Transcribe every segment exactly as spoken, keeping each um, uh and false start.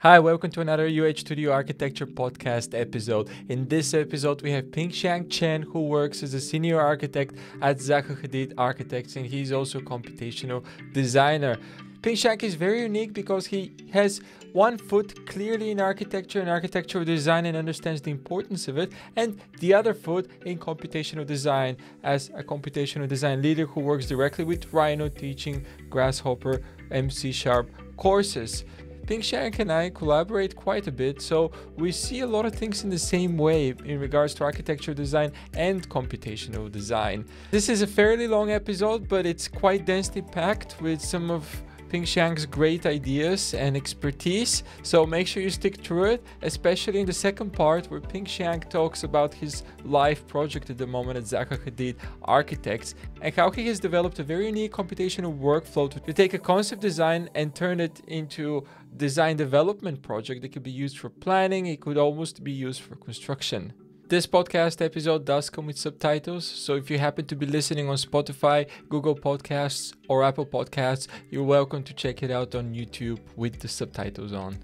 Hi, welcome to another U H Studio Architecture podcast episode. In this episode, we have Ping Hsiang Chen, who works as a senior architect at Zaha Hadid Architects, and he's also a computational designer. Ping Hsiang is very unique because he has one foot clearly in architecture and architectural design and understands the importance of it, and the other foot in computational design as a computational design leader who works directly with Rhino teaching Grasshopper and C sharp courses. Ping Hsiang and I collaborate quite a bit, so we see a lot of things in the same way in regards to architectural design and computational design. This is a fairly long episode, but it's quite densely packed with some of Ping Hsiang's great ideas and expertise, so make sure you stick to it, especially in the second part where Ping Hsiang talks about his life project at the moment at Zaha Hadid Architects and how he has developed a very unique computational workflow to take a concept design and turn it into a design development project that could be used for planning. It could almost be used for construction. This podcast episode does come with subtitles, so if you happen to be listening on Spotify, Google Podcasts, or Apple Podcasts, you're welcome to check it out on YouTube with the subtitles on.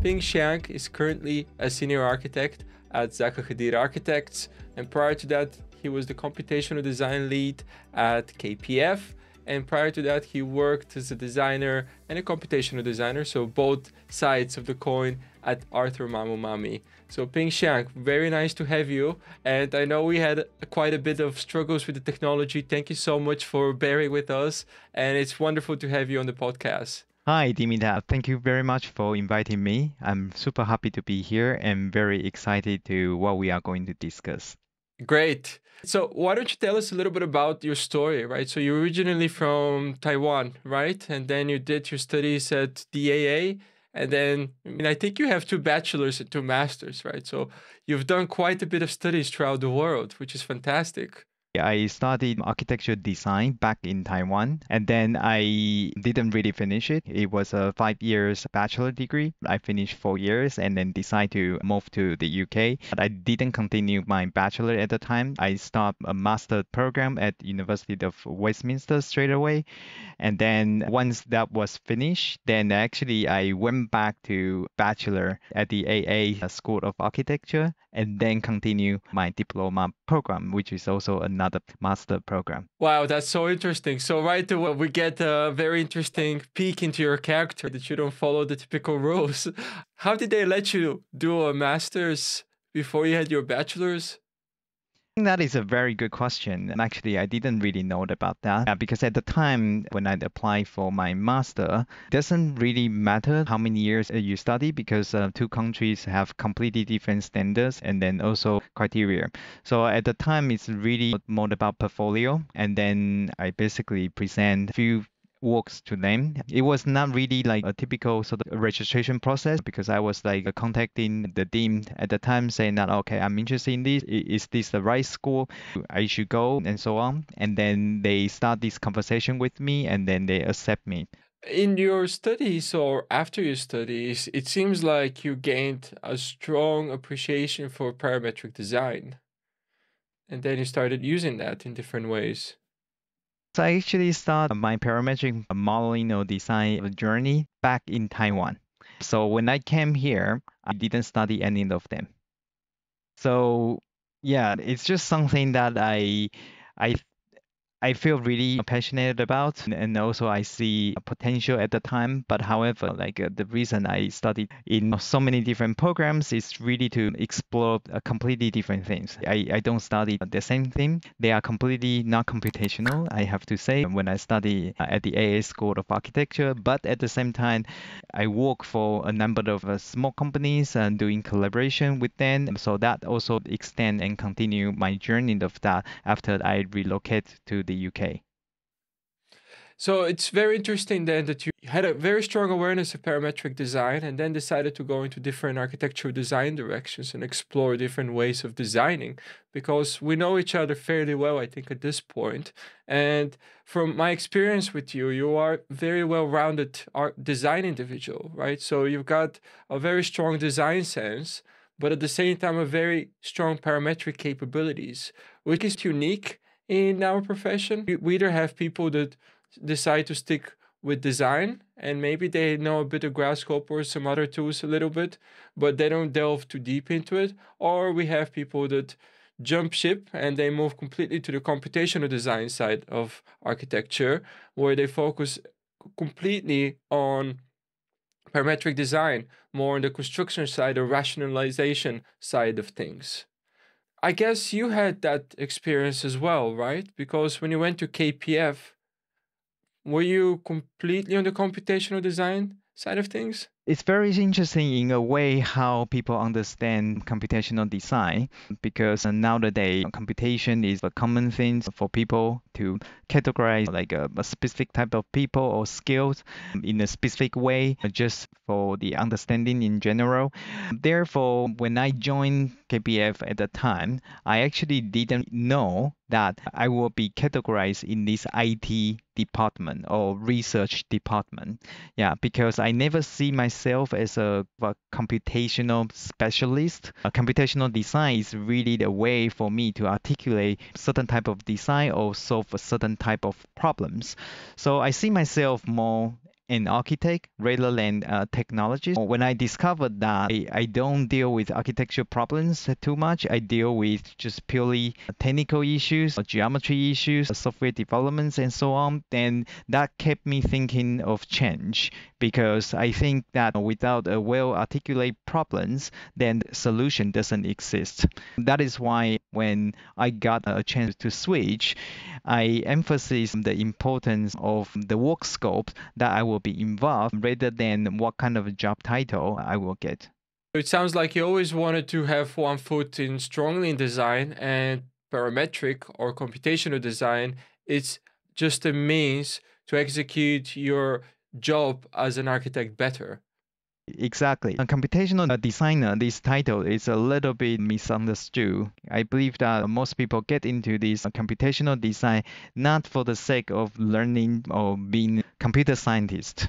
Ping Hsiang is currently a senior architect at Zaha Hadid Architects, and prior to that, he was the computational design lead at K P F, and prior to that, he worked as a designer and a computational designer, so both sides of the coin at Arthur Mamumami. So Ping Hsiang, very nice to have you. And I know we had quite a bit of struggles with the technology. Thank you so much for bearing with us. And it's wonderful to have you on the podcast. Hi, Dimitar. Thank you very much for inviting me. I'm super happy to be here and very excited to what we are going to discuss. Great. So why don't you tell us a little bit about your story, right? So you're originally from Taiwan, right? And then you did your studies at D A A. And then, I mean, I think you have two bachelors and two masters, right? So you've done quite a bit of studies throughout the world, which is fantastic. I studied architecture design back in Taiwan, and then I didn't really finish it. It was a five years bachelor degree. I finished four years and then decided to move to the U K. But I didn't continue my bachelor at the time. I started a master program at University of Westminster straight away. And then once that was finished, then actually I went back to bachelor at the A A School of Architecture and then continue my diploma program, which is also another another master program. Wow, that's so interesting. So right away, we get a very interesting peek into your character that you don't follow the typical rules. How did they let you do a master's before you had your bachelor's? That is a very good question. And actually, I didn't really know about that because at the time when I applied for my master, it doesn't really matter how many years you study because uh, two countries have completely different standards and then also criteria. So at the time, it's really more about portfolio. And then I basically present a few works to them. It was not really like a typical sort of registration process because I was like contacting the dean at the time saying that, okay, I'm interested in this. Is this the right school I should go and so on. And then they start this conversation with me and then they accept me. In your studies or after your studies, it seems like you gained a strong appreciation for parametric design. And then you started using that in different ways. So I actually started my parametric modeling or design journey back in Taiwan. So when I came here, I didn't study any of them. So yeah, it's just something that I I I feel really passionate about, and also I see potential at the time. But however, like uh, the reason I studied in so many different programs is really to explore uh, completely different things. I, I don't study the same thing. They are completely not computational, I have to say, when I study uh, at the A A School of Architecture. But at the same time, I work for a number of uh, small companies and doing collaboration with them. So that also extend and continue my journey of that after I relocate to the U K. So it's very interesting then that you had a very strong awareness of parametric design and then decided to go into different architectural design directions and explore different ways of designing, because we know each other fairly well, I think, at this point. And from my experience with you, you are very well-rounded art design individual, right? So you've got a very strong design sense, but at the same time, a very strong parametric capabilities, which is unique in our profession. We either have people that decide to stick with design, and maybe they know a bit of Grasshopper or some other tools a little bit, but they don't delve too deep into it. Or we have people that jump ship and they move completely to the computational design side of architecture, where they focus completely on parametric design, more on the construction side or rationalization side of things. I guess you had that experience as well, right? Because when you went to K P F, were you completely on the computational design side of things? It's very interesting in a way how people understand computational design, because nowadays computation is a common thing for people to categorize like a, a specific type of people or skills in a specific way, just for the understanding in general. Therefore, when I joined K P F at the time, I actually didn't know that I will be categorized in this I T department or research department. Yeah, because I never see myself myself as a, a computational specialist. A computational design is really the way for me to articulate certain type of design or solve a certain type of problems. So I see myself more an architect rather than a technologist. When I discovered that I, I don't deal with architecture problems too much, I deal with just purely technical issues, geometry issues, software developments, and so on, then that kept me thinking of change, because I think that without a well-articulated problems, then the solution doesn't exist. That is why when I got a chance to switch, I emphasize the importance of the work scope that I will be involved rather than what kind of job title I will get. It sounds like you always wanted to have one foot in strongly in design, and parametric or computational design, it's just a means to execute your job as an architect better. Exactly. A computational designer, this title is a little bit misunderstood. I believe that most people get into this computational design not for the sake of learning or being a computer scientist.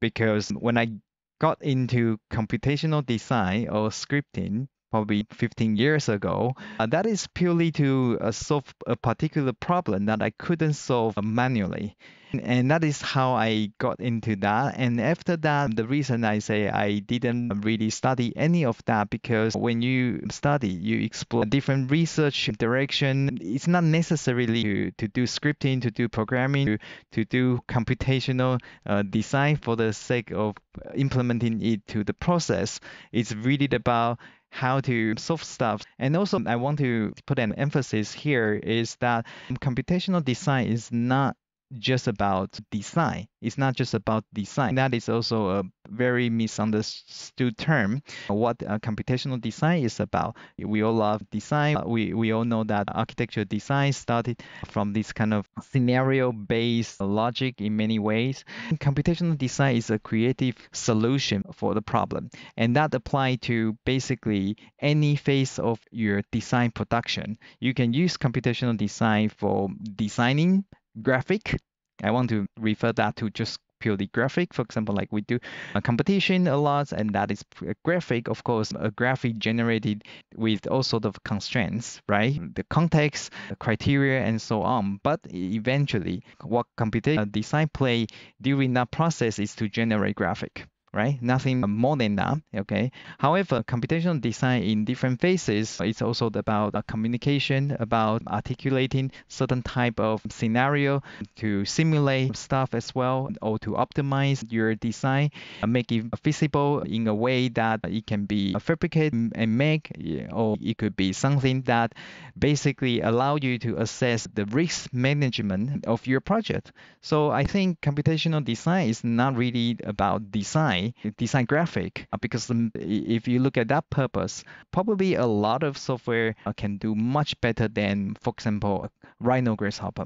Because when I got into computational design or scripting, probably fifteen years ago, uh, that is purely to uh, solve a particular problem that I couldn't solve manually. And, and that is how I got into that. And after that, the reason I say I didn't really study any of that, because when you study, you explore different research direction. It's not necessarily to, to do scripting, to do programming, to, to do computational uh, design for the sake of implementing it to the process. It's really about how to solve stuff. And also I want to put an emphasis here is that computational design is not just about design. It's not just about design. That is also a very misunderstood term. What uh, computational design is about. We all love design. We, we all know that architecture design started from this kind of scenario-based logic in many ways. Computational design is a creative solution for the problem. And that applies to basically any phase of your design production. You can use computational design for designing graphic. I want to refer that to just purely graphic. For example, like we do a competition a lot, and that is a graphic. Of course, a graphic generated with all sorts of constraints, right? The context, the criteria, and so on. But eventually, what computational design play during that process is to generate graphic, right? Nothing more than that, okay? However, computational design in different phases, it's also about communication, about articulating certain type of scenario to simulate stuff as well, or to optimize your design, make it feasible in a way that it can be fabricated and make, or it could be something that basically allow you to assess the risk management of your project. So I think computational design is not really about design, design graphic, because if you look at that purpose, probably a lot of software can do much better than, for example, Rhino Grasshopper.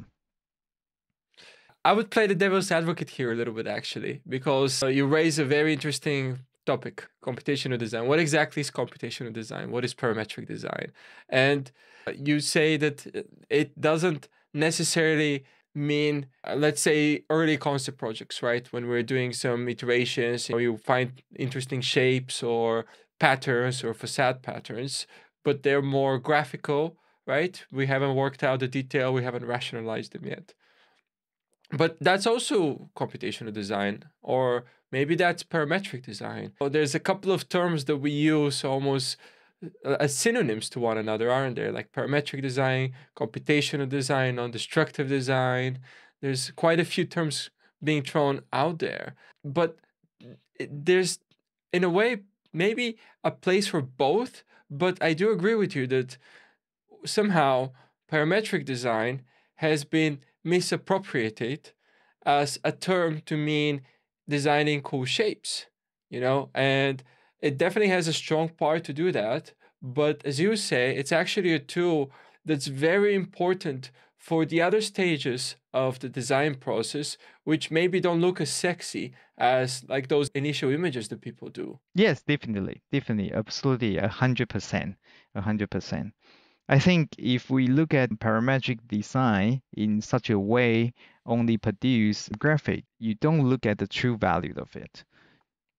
I would play the devil's advocate here a little bit, actually, because uh, you raise a very interesting topic, computational design. What exactly is computational design? What is parametric design? And you say that it doesn't necessarily mean, uh, let's say, early concept projects, right? When we're doing some iterations, or you find interesting shapes or patterns or facade patterns, but they're more graphical, right? We haven't worked out the detail, we haven't rationalized them yet. But that's also computational design, or maybe that's parametric design. So there's a couple of terms that we use almost as synonyms to one another, aren't there? Like parametric design, computational design, non-destructive design. There's quite a few terms being thrown out there. But there's, in a way, maybe a place for both. But I do agree with you that somehow parametric design has been misappropriated as a term to mean designing cool shapes, you know, and it definitely has a strong part to do that. But as you say, it's actually a tool that's very important for the other stages of the design process, which maybe don't look as sexy as like those initial images that people do. Yes, definitely. Definitely. Absolutely. A hundred percent. A hundred percent. I think if we look at parametric design in such a way, only produce graphic, you don't look at the true value of it,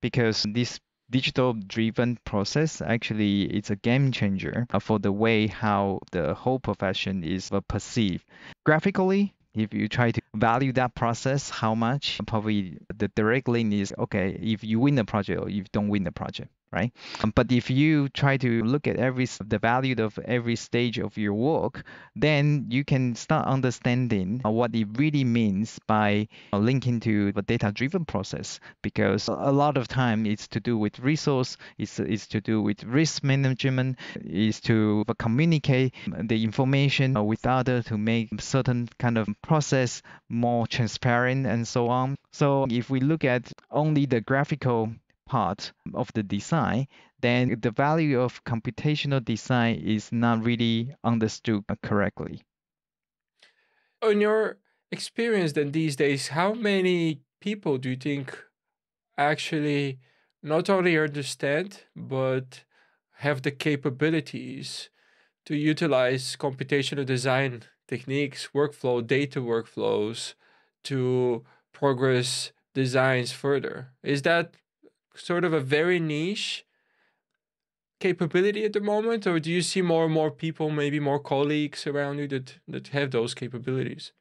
because this digital driven process actually it's a game changer for the way how the whole profession is perceived. Graphically, if you try to value that process, how much, probably the direct link is, okay, if you win the project or you don't win the project. Right? But if you try to look at every the value of every stage of your work, then you can start understanding what it really means by linking to a data-driven process. Because a lot of time it's to do with resource, it's, it's to do with risk management, it's to communicate the information with others to make certain kind of process more transparent and so on. So if we look at only the graphical part of the design, then the value of computational design is not really understood correctly. In your experience then these days, how many people do you think actually not only understand, but have the capabilities to utilize computational design techniques, workflow, data workflows to progress designs further? Is that sort of a very niche capability at the moment, or do you see more and more people, maybe more colleagues around you that, that have those capabilities?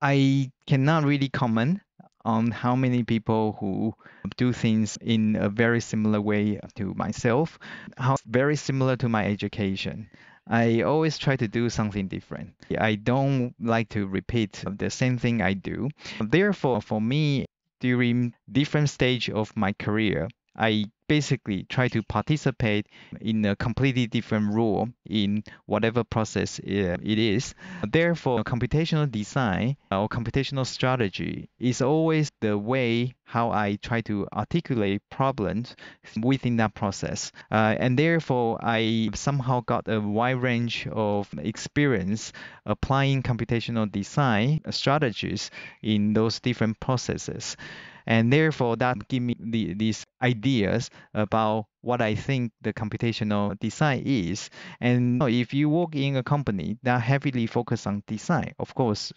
I cannot really comment on how many people who do things in a very similar way to myself, how very similar to my education. I always try to do something different. I don't like to repeat the same thing I do. Therefore, for me, during different stage of my career, I basically try to participate in a completely different role in whatever process it is. Therefore, computational design or computational strategy is always the way how I try to articulate problems within that process. Uh, and therefore, I somehow got a wide range of experience applying computational design strategies in those different processes. And therefore, that gives me the, these ideas about what I think the computational design is. And if you work in a company that heavily focuses on design, of course,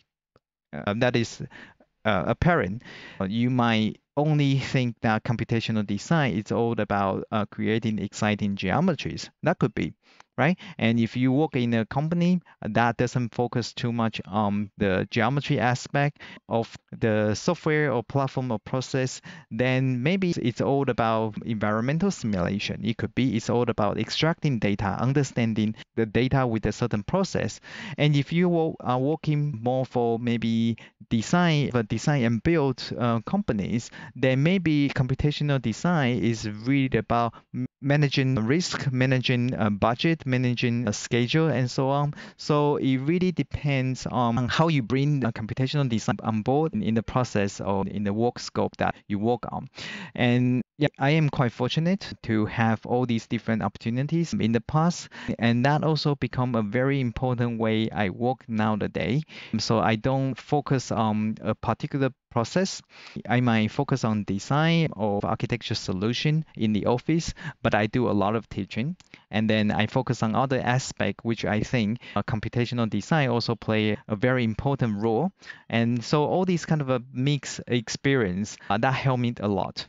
uh, that is uh, apparent. You might only think that computational design is all about uh, creating exciting geometries. That could be. Right? And if you work in a company that doesn't focus too much on the geometry aspect of the software or platform or process, then maybe it's all about environmental simulation. It could be it's all about extracting data, understanding the data with a certain process. And if you are working more for maybe design, for design and build uh, companies, then maybe computational design is really about managing risk, managing a budget, managing a schedule, and so on. So it really depends on how you bring the computational design on board in the process or in the work scope that you work on. And yeah, I am quite fortunate to have all these different opportunities in the past, and that also become a very important way I work nowadays. So I don't focus on a particular process. I might focus on design or architecture solution in the office, but I do a lot of teaching. And then I focus on other aspects, which I think uh, computational design also play a very important role. And so all these kind of a mixed experience, uh, that helped me a lot.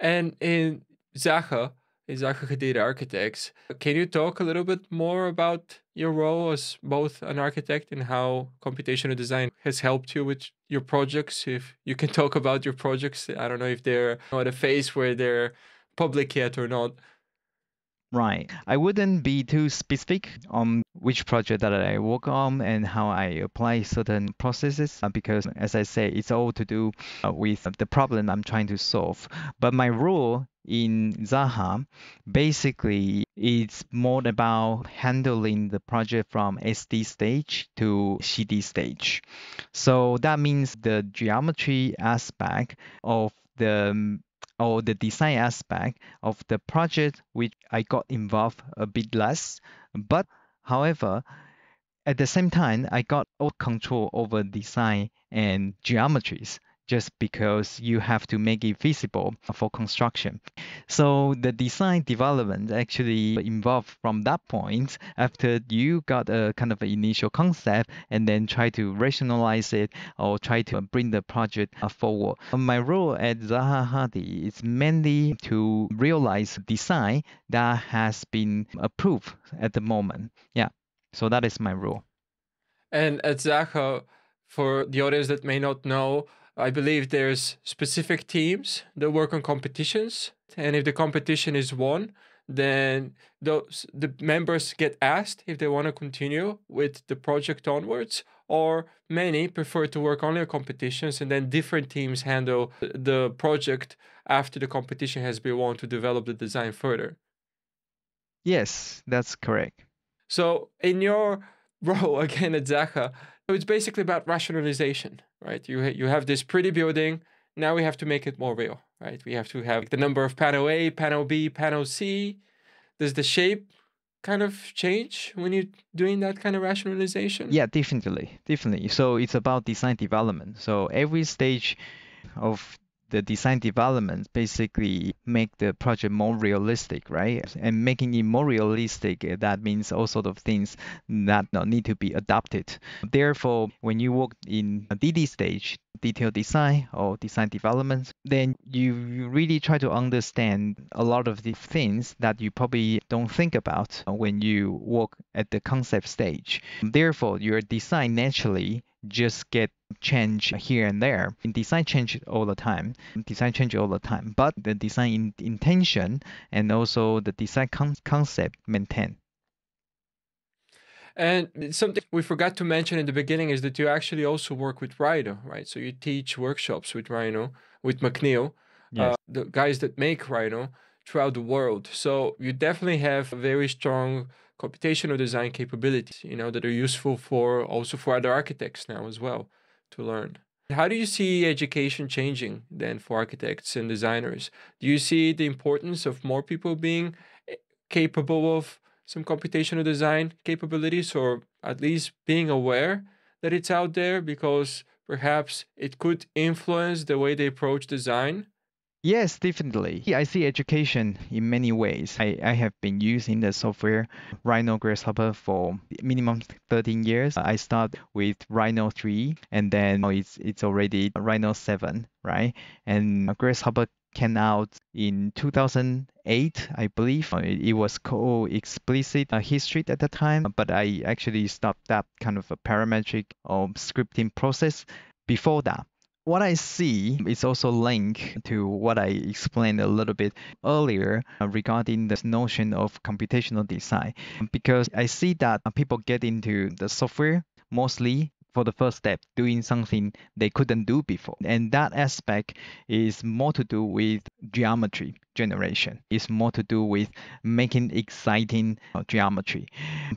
And in Zaha, Zaha Hadid Architects. Can you talk a little bit more about your role as both an architect and how computational design has helped you with your projects? If you can talk about your projects, I don't know if they're at a phase where they're public yet or not. Right. I wouldn't be too specific on which project that I work on and how I apply certain processes because, as I say, it's all to do with the problem I'm trying to solve. But my role in Zaha, basically, it's more about handling the project from S D stage to C D stage. So that means the geometry aspect of the or the design aspect of the project, which I got involved a bit less. But however, at the same time, I got all control over design and geometries just because you have to make it feasible for construction. So the design development actually involved from that point after you got a kind of an initial concept and then try to rationalize it or try to bring the project forward. My role at Zaha Hadid is mainly to realize design that has been approved at the moment. Yeah, so that is my role. And at Zaha, for the audience that may not know, I believe there's specific teams that work on competitions. And if the competition is won, then those, the members get asked if they want to continue with the project onwards, or many prefer to work only on competitions and then different teams handle the project after the competition has been won to develop the design further. Yes, that's correct. So in your role again at Zaha, so it's basically about rationalization, right? You, ha you have this pretty building. Now we have to make it more real, right? We have to have the number of panel A, panel B, panel C. Does the shape kind of change when you're doing that kind of rationalization? Yeah, definitely. Definitely. So it's about design development. So every stage of the design development basically make the project more realistic, right? And making it more realistic, that means all sort of things that need to be adapted. Therefore, when you work in a D D stage, detailed design or design development, then you really try to understand a lot of the things that you probably don't think about when you work at the concept stage. Therefore, your design naturally just get change here and there. In design change all the time. Design change all the time. But the design in intention and also the design con concept maintain. And something we forgot to mention in the beginning is that you actually also work with Rhino, right? So you teach workshops with Rhino, with McNeel, yes. uh, the guys that make Rhino throughout the world. So you definitely have a very strong computational design capabilities, you know, that are useful for also for other architects now as well to learn. How do you see education changing then for architects and designers? Do you see the importance of more people being capable of some computational design capabilities, or at least being aware that it's out there because perhaps it could influence the way they approach design? Yes, definitely. I see education in many ways. I, I have been using the software Rhino Grasshopper for minimum thirteen years. I start with Rhino three and then it's, it's already Rhino seven, right? And Grasshopper came out in two thousand eight, I believe. It was called explicit history at the time, but I actually stopped that kind of a parametric or scripting process before that. What I see is also linked to what I explained a little bit earlier regarding this notion of computational design, because I see that people get into the software mostly for the first step, doing something they couldn't do before. And that aspect is more to do with geometry generation. It's more to do with making exciting geometry.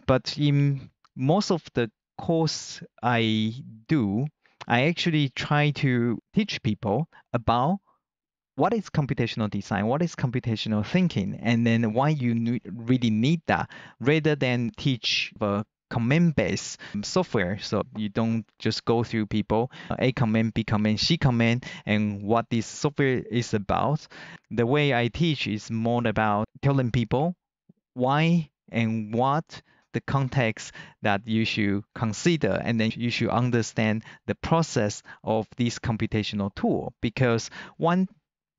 But in most of the course I do, I actually try to teach people about what is computational design, what is computational thinking, and then why you really need that, rather than teach the command-based software. So you don't just go through people, A command, B command, C command, and what this software is about. The way I teach is more about telling people why and what the context that you should consider, and then you should understand the process of this computational tool. Because one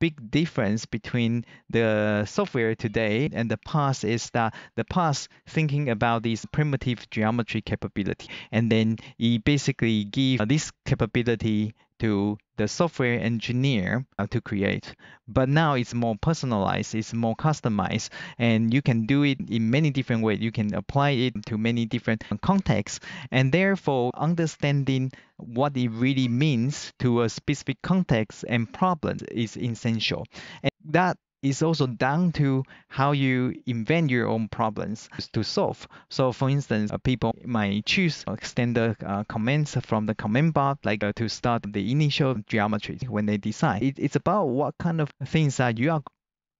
big difference between the software today and the past is that the past thinking about these primitive geometry capability, and then it basically gives this capability to the software engineer to create. But now it's more personalized, it's more customized, and you can do it in many different ways. You can apply it to many different contexts, and therefore understanding what it really means to a specific context and problem is essential. And that is also down to how you invent your own problems to solve. So for instance, people might choose standard uh, commands from the command bar, like uh, to start the initial geometry when they design. It, it's about what kind of things that you are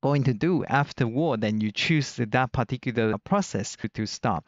going to do afterward, then you choose that particular process to start.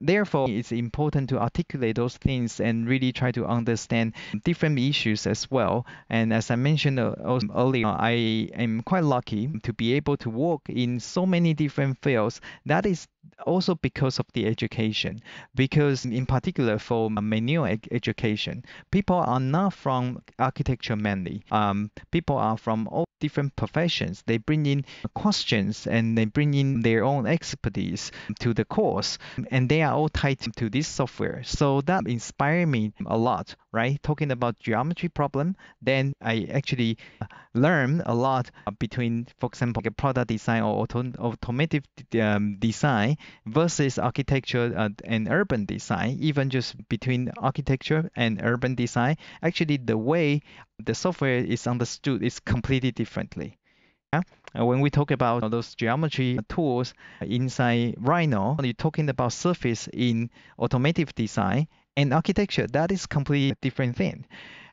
Therefore, it's important to articulate those things and really try to understand different issues as well. And as I mentioned earlier, I am quite lucky to be able to work in so many different fields. That is also because of the education, because in particular for manual education, people are not from architecture mainly. Um, people are from all different professions. They bring in questions and they bring in their own expertise to the course, and they are all tied to this software. So that inspired me a lot, right? Talking about geometry problem, then I actually learned a lot between, for example, product design or auto automotive um, design versus architecture and urban design. Even just between architecture and urban design, actually the way the software is understood is completely differently. Yeah? When we talk about those geometry tools inside Rhino, you're talking about surface in automotive design and architecture. That is completely different thing.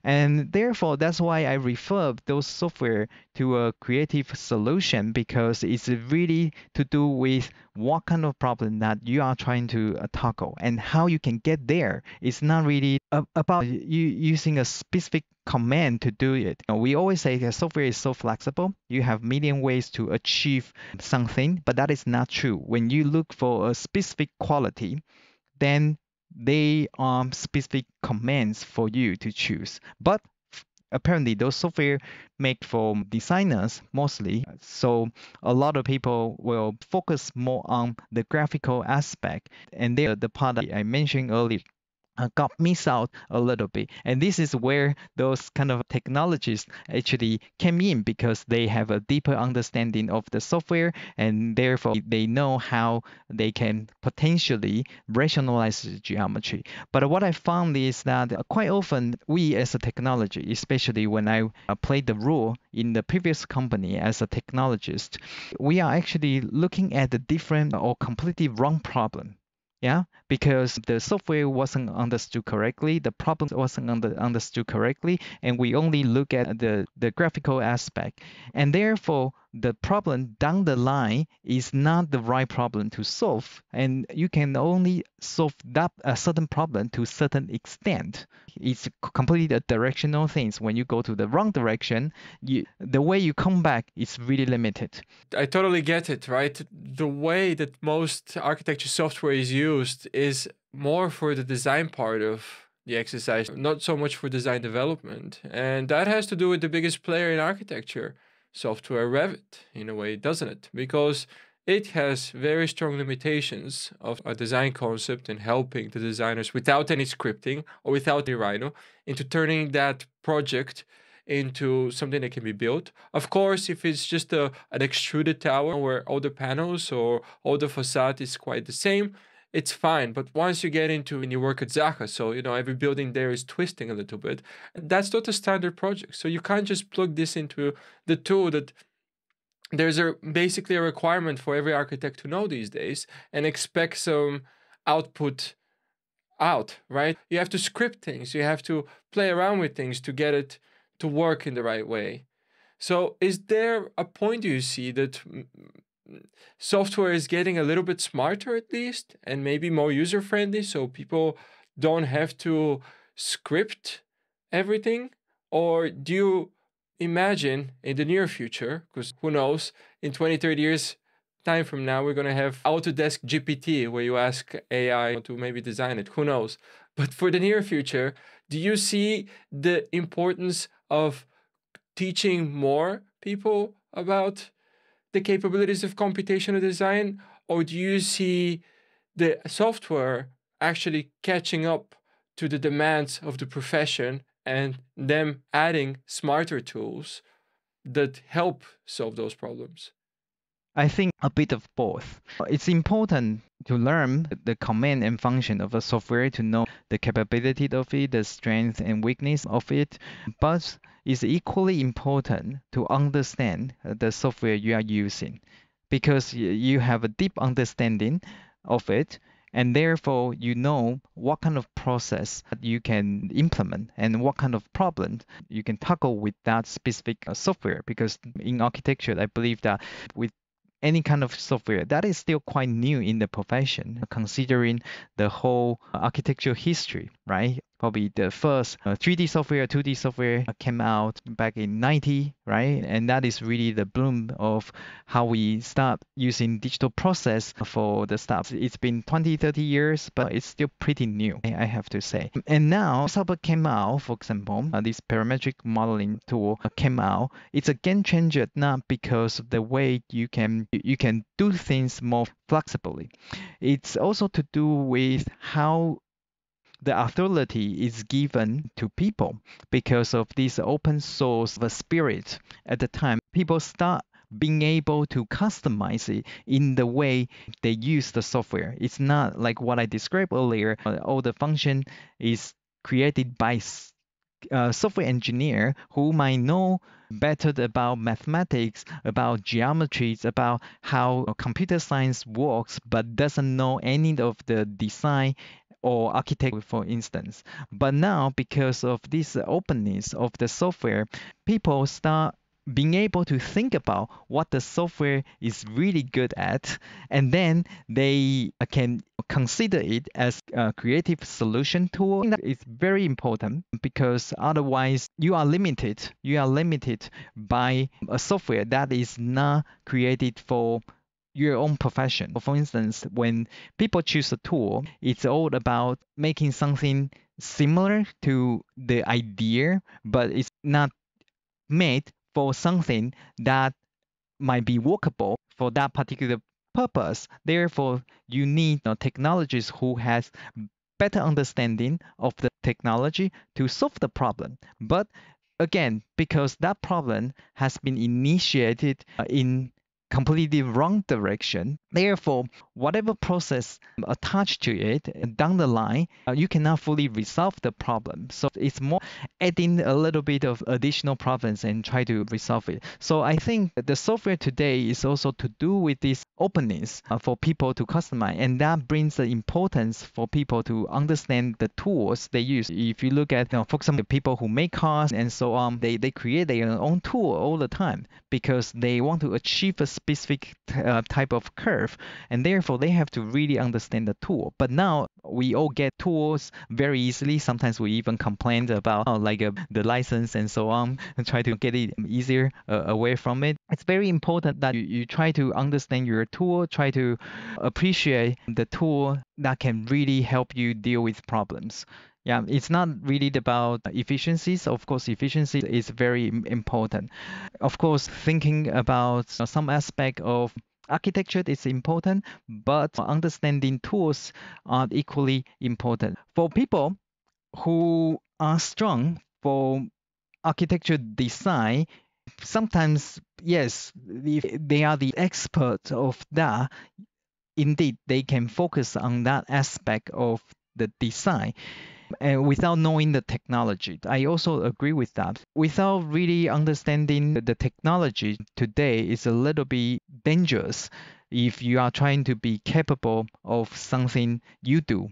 And therefore, that's why I refer those software to a creative solution, because it's really to do with what kind of problem that you are trying to uh, tackle and how you can get there. It's not really a about you using a specific command to do it. You know, we always say that software is so flexible. You have a million ways to achieve something, but that is not true. When you look for a specific quality, then they are specific commands for you to choose. But apparently those software make for designers mostly, so a lot of people will focus more on the graphical aspect, and there the part that I mentioned earlier Uh, got missed out a little bit. And this is where those kind of technologies actually came in, because they have a deeper understanding of the software, and therefore they know how they can potentially rationalize geometry. But what I found is that quite often we as a technology, especially when I played the role in the previous company as a technologist, we are actually looking at a different or completely wrong problem. Yeah, because the software wasn't understood correctly, the problem wasn't under, understood correctly, and we only look at the, the graphical aspect. And therefore, the problem down the line is not the right problem to solve, and you can only solve that a certain problem to a certain extent. It's completely a directional things. When you go to the wrong direction, you, the way you come back is really limited. I totally get it, right? The way that most architecture software is used is more for the design part of the exercise, not so much for design development. And that has to do with the biggest player in architecture software, Revit, in a way, doesn't it? Because it has very strong limitations of a design concept and helping the designers without any scripting or without the Rhino into turning that project into something that can be built. Of course, if it's just a, an extruded tower where all the panels or all the facade is quite the same, it's fine. But once you get into, and you work at Zaha, so, you know, every building there is twisting a little bit. That's not a standard project. So you can't just plug this into the tool that there's a basically a requirement for every architect to know these days and expect some output out, right? You have to script things. You have to play around with things to get it to work in the right way. So is there a point you see that software is getting a little bit smarter at least, and maybe more user-friendly, so people don't have to script everything? Or do you imagine in the near future, because who knows, in twenty, thirty years time from now, we're going to have Autodesk G P T where you ask A I to maybe design it, who knows? But for the near future, do you see the importance of teaching more people about the capabilities of computational design, or do you see the software actually catching up to the demands of the profession and them adding smarter tools that help solve those problems? I think a bit of both. It's important to learn the command and function of a software to know the capability of it, the strength and weakness of it, but it's equally important to understand the software you are using, because you have a deep understanding of it, and therefore you know what kind of process you can implement and what kind of problem you can tackle with that specific software. Because in architecture, I believe that with any kind of software that is still quite new in the profession, considering the whole architectural history, right? Probably the first three D software, two D software came out back in ninety, right? And that is really the bloom of how we start using digital process for the stuff. It's been twenty, thirty years, but it's still pretty new, I have to say. And now, Grasshopper came out, for example, this parametric modeling tool came out. It's a game changer, not because of the way you can you can do things more flexibly. It's also to do with how the authority is given to people because of this open source spirit at the time. People start being able to customize it in the way they use the software. It's not like what I described earlier. All the function is created by a software engineer who might know better about mathematics, about geometries, about how computer science works, but doesn't know any of the design or architect, for instance. But now, because of this openness of the software, people start being able to think about what the software is really good at, and then they can consider it as a creative solution tool. It's very important because otherwise you are limited. You are limited by a software that is not created for your own profession. For instance, when people choose a tool, it's all about making something similar to the idea, but it's not made for something that might be workable for that particular purpose. Therefore, you need you know, technologists who has better understanding of the technology to solve the problem. But again, because that problem has been initiated in completely wrong direction. Therefore, whatever process attached to it down the line, you cannot fully resolve the problem. So it's more adding a little bit of additional problems and try to resolve it. So I think the software today is also to do with this openness for people to customize. And that brings the importance for people to understand the tools they use. If you look at, you know, for example, people who make cars and so on, they, they create their own tool all the time because they want to achieve a specific uh, type of curve, and therefore they have to really understand the tool. But now we all get tools very easily. Sometimes we even complain about oh, like uh, the license and so on, and try to get it easier uh, away from it. It's very important that you, you try to understand your tool, try to appreciate the tool that can really help you deal with problems. Yeah, it's not really about efficiencies. Of course, efficiency is very important. Of course, thinking about some aspect of architecture is important, but understanding tools are equally important. For people who are strong for architecture design, sometimes, yes, if they are the expert of that, indeed, they can focus on that aspect of the design. And without knowing the technology. I also agree with that. Without really understanding the technology today is a little bit dangerous if you are trying to be capable of something you do,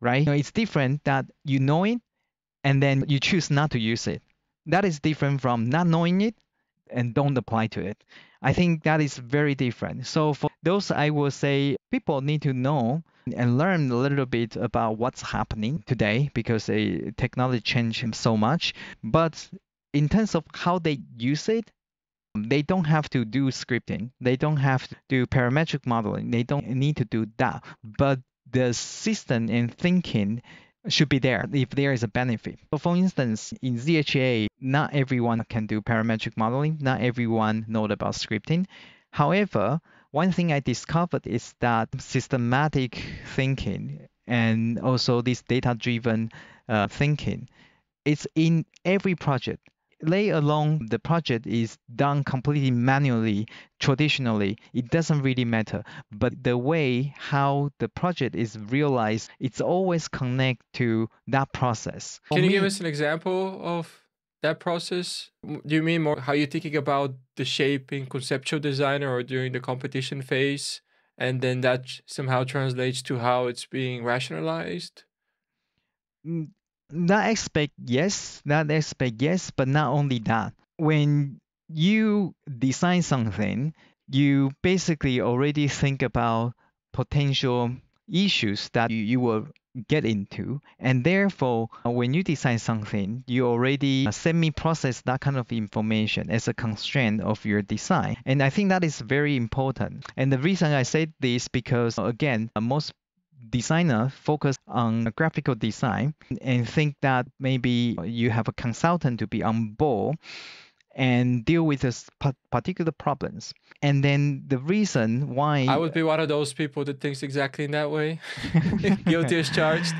right? You know, it's different that you know it and then you choose not to use it. That is different from not knowing it and don't apply to it. I think that is very different. So for those, I will say people need to know and learn a little bit about what's happening today because uh, technology changed so much. But in terms of how they use it, they don't have to do scripting. They don't have to do parametric modeling. They don't need to do that. But the system and thinking should be there if there is a benefit. But for instance, in Z H A, not everyone can do parametric modeling. Not everyone knows about scripting. However, one thing I discovered is that systematic thinking and also this data-driven uh, thinking, it's in every project. Lay alone the project is done completely manually, traditionally, it doesn't really matter. But the way how the project is realized, it's always connect to that process. Can you me, give us an example of that process? Do you mean more how you're thinking about the shape in conceptual design or during the competition phase, and then that somehow translates to how it's being rationalized? Mm. That aspect, yes, that aspect, yes, but not only that. When you design something, you basically already think about potential issues that you, you will get into. And therefore, when you design something, you already semi-process that kind of information as a constraint of your design. And I think that is very important. And the reason I said this because, again, most designer focus on graphical design and think that maybe you have a consultant to be on board and deal with this particular problems. And then the reason why I would be one of those people that thinks exactly in that way. Guilty as charged.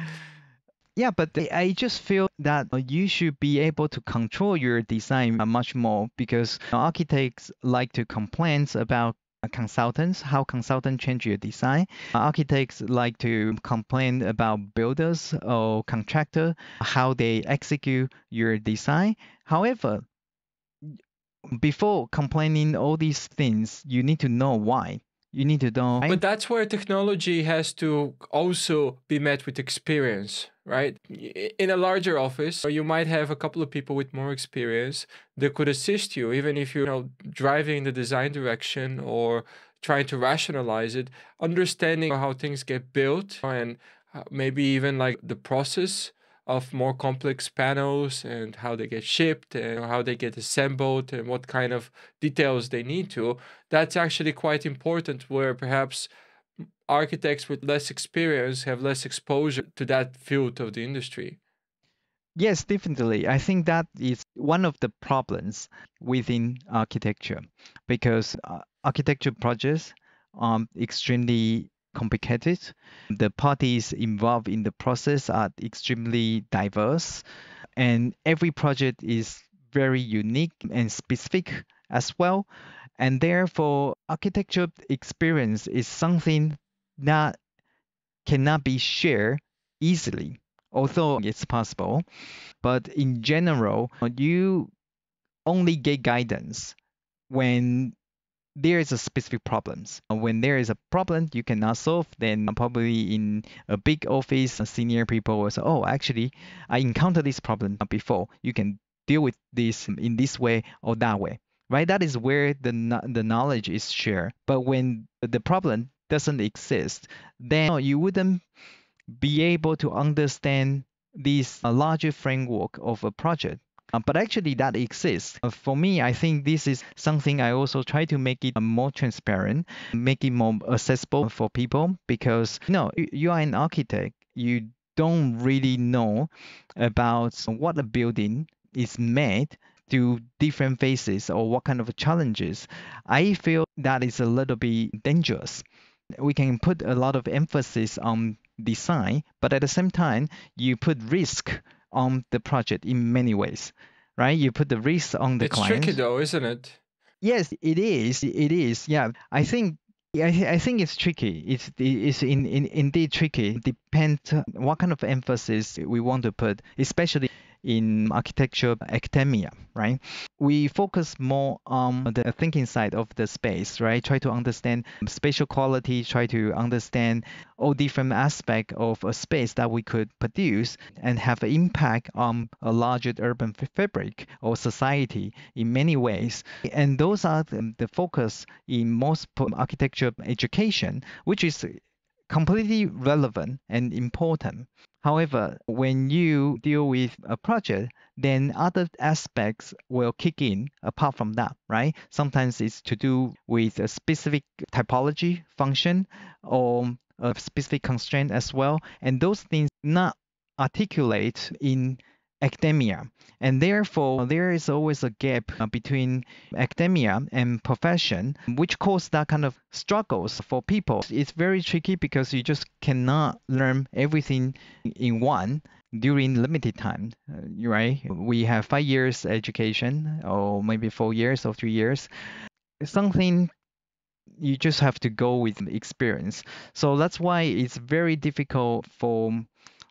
Yeah, but I just feel that you should be able to control your design much more, because architects like to complain about consultants, how consultants change your design. Architects like to complain about builders or contractors, how they execute your design. However, before complaining all these things, you need to know why. You need to know. But that's where technology has to also be met with experience, right? In a larger office, you might have a couple of people with more experience that could assist you, even if you're, you know, driving in the design direction or trying to rationalize it, understanding how things get built and maybe even like the process of more complex panels and how they get shipped and how they get assembled and what kind of details they need to. That's actually quite important, where perhaps architects with less experience have less exposure to that field of the industry. Yes, definitely. I think that is one of the problems within architecture, because uh, architecture projects are extremely complicated. The parties involved in the process are extremely diverse, and every project is very unique and specific as well. And therefore, architecture experience is something that cannot be shared easily, although it's possible. But in general, you only get guidance when there is a specific problems. When there is a problem you cannot solve, then probably in a big office, senior people will say, oh, actually, I encountered this problem before. You can deal with this in this way or that way, right? That is where the, the knowledge is shared. But when the problem doesn't exist, then you wouldn't be able to understand this larger framework of a project. Uh, but actually that exists. Uh, for me, I think this is something I also try to make it more transparent, make it more accessible for people, because, you know, you are an architect, you don't really know about what a building is made to different phases or what kind of challenges. I feel that is a little bit dangerous. We can put a lot of emphasis on design, but at the same time, you put risk on the project in many ways, right? You put the risk on the client. It's tricky though, isn't it? Yes, it is. It is. Yeah, I think I, th I think it's tricky. It's it's in, in, indeed tricky. Depends what kind of emphasis we want to put, especially in architecture academia, right? We focus more on the thinking side of the space, right? Try to understand spatial quality, try to understand all different aspects of a space that we could produce and have an impact on a larger urban fabric or society in many ways. And those are the focus in most architecture education, which is completely relevant and important. However, when you deal with a project, then other aspects will kick in apart from that, right? Sometimes it's to do with a specific typology function or a specific constraint as well. And those things not articulate in academia. And therefore, there is always a gap between academia and profession, which causes that kind of struggles for people. It's very tricky because you just cannot learn everything in one during limited time, right? We have five years education, or maybe four years or three years. Something you just have to go with experience. So that's why it's very difficult for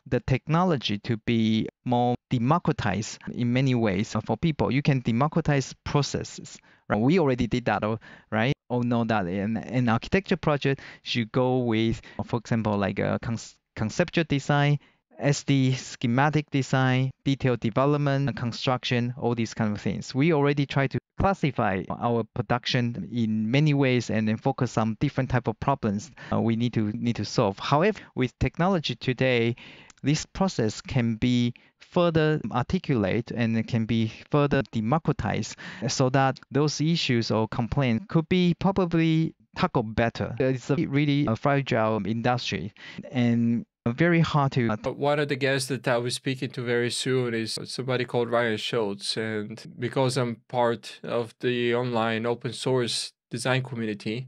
the technology to be more democratized in many ways for people. You can democratize processes, right? We already did that, right? Or know that an, an architecture project should go with, for example, like a con conceptual design, S D, schematic design, detailed development, construction, all these kind of things. We already try to classify our production in many ways and then focus on different type of problems uh, we need to need to solve. However, with technology today, this process can be further articulated and can be further democratized so that those issues or complaints could be probably tackled better. It's a really a fragile industry and very hard to. But one of the guests that I was speaking to very soon is somebody called Ryan Schultz. And because I'm part of the online open source design community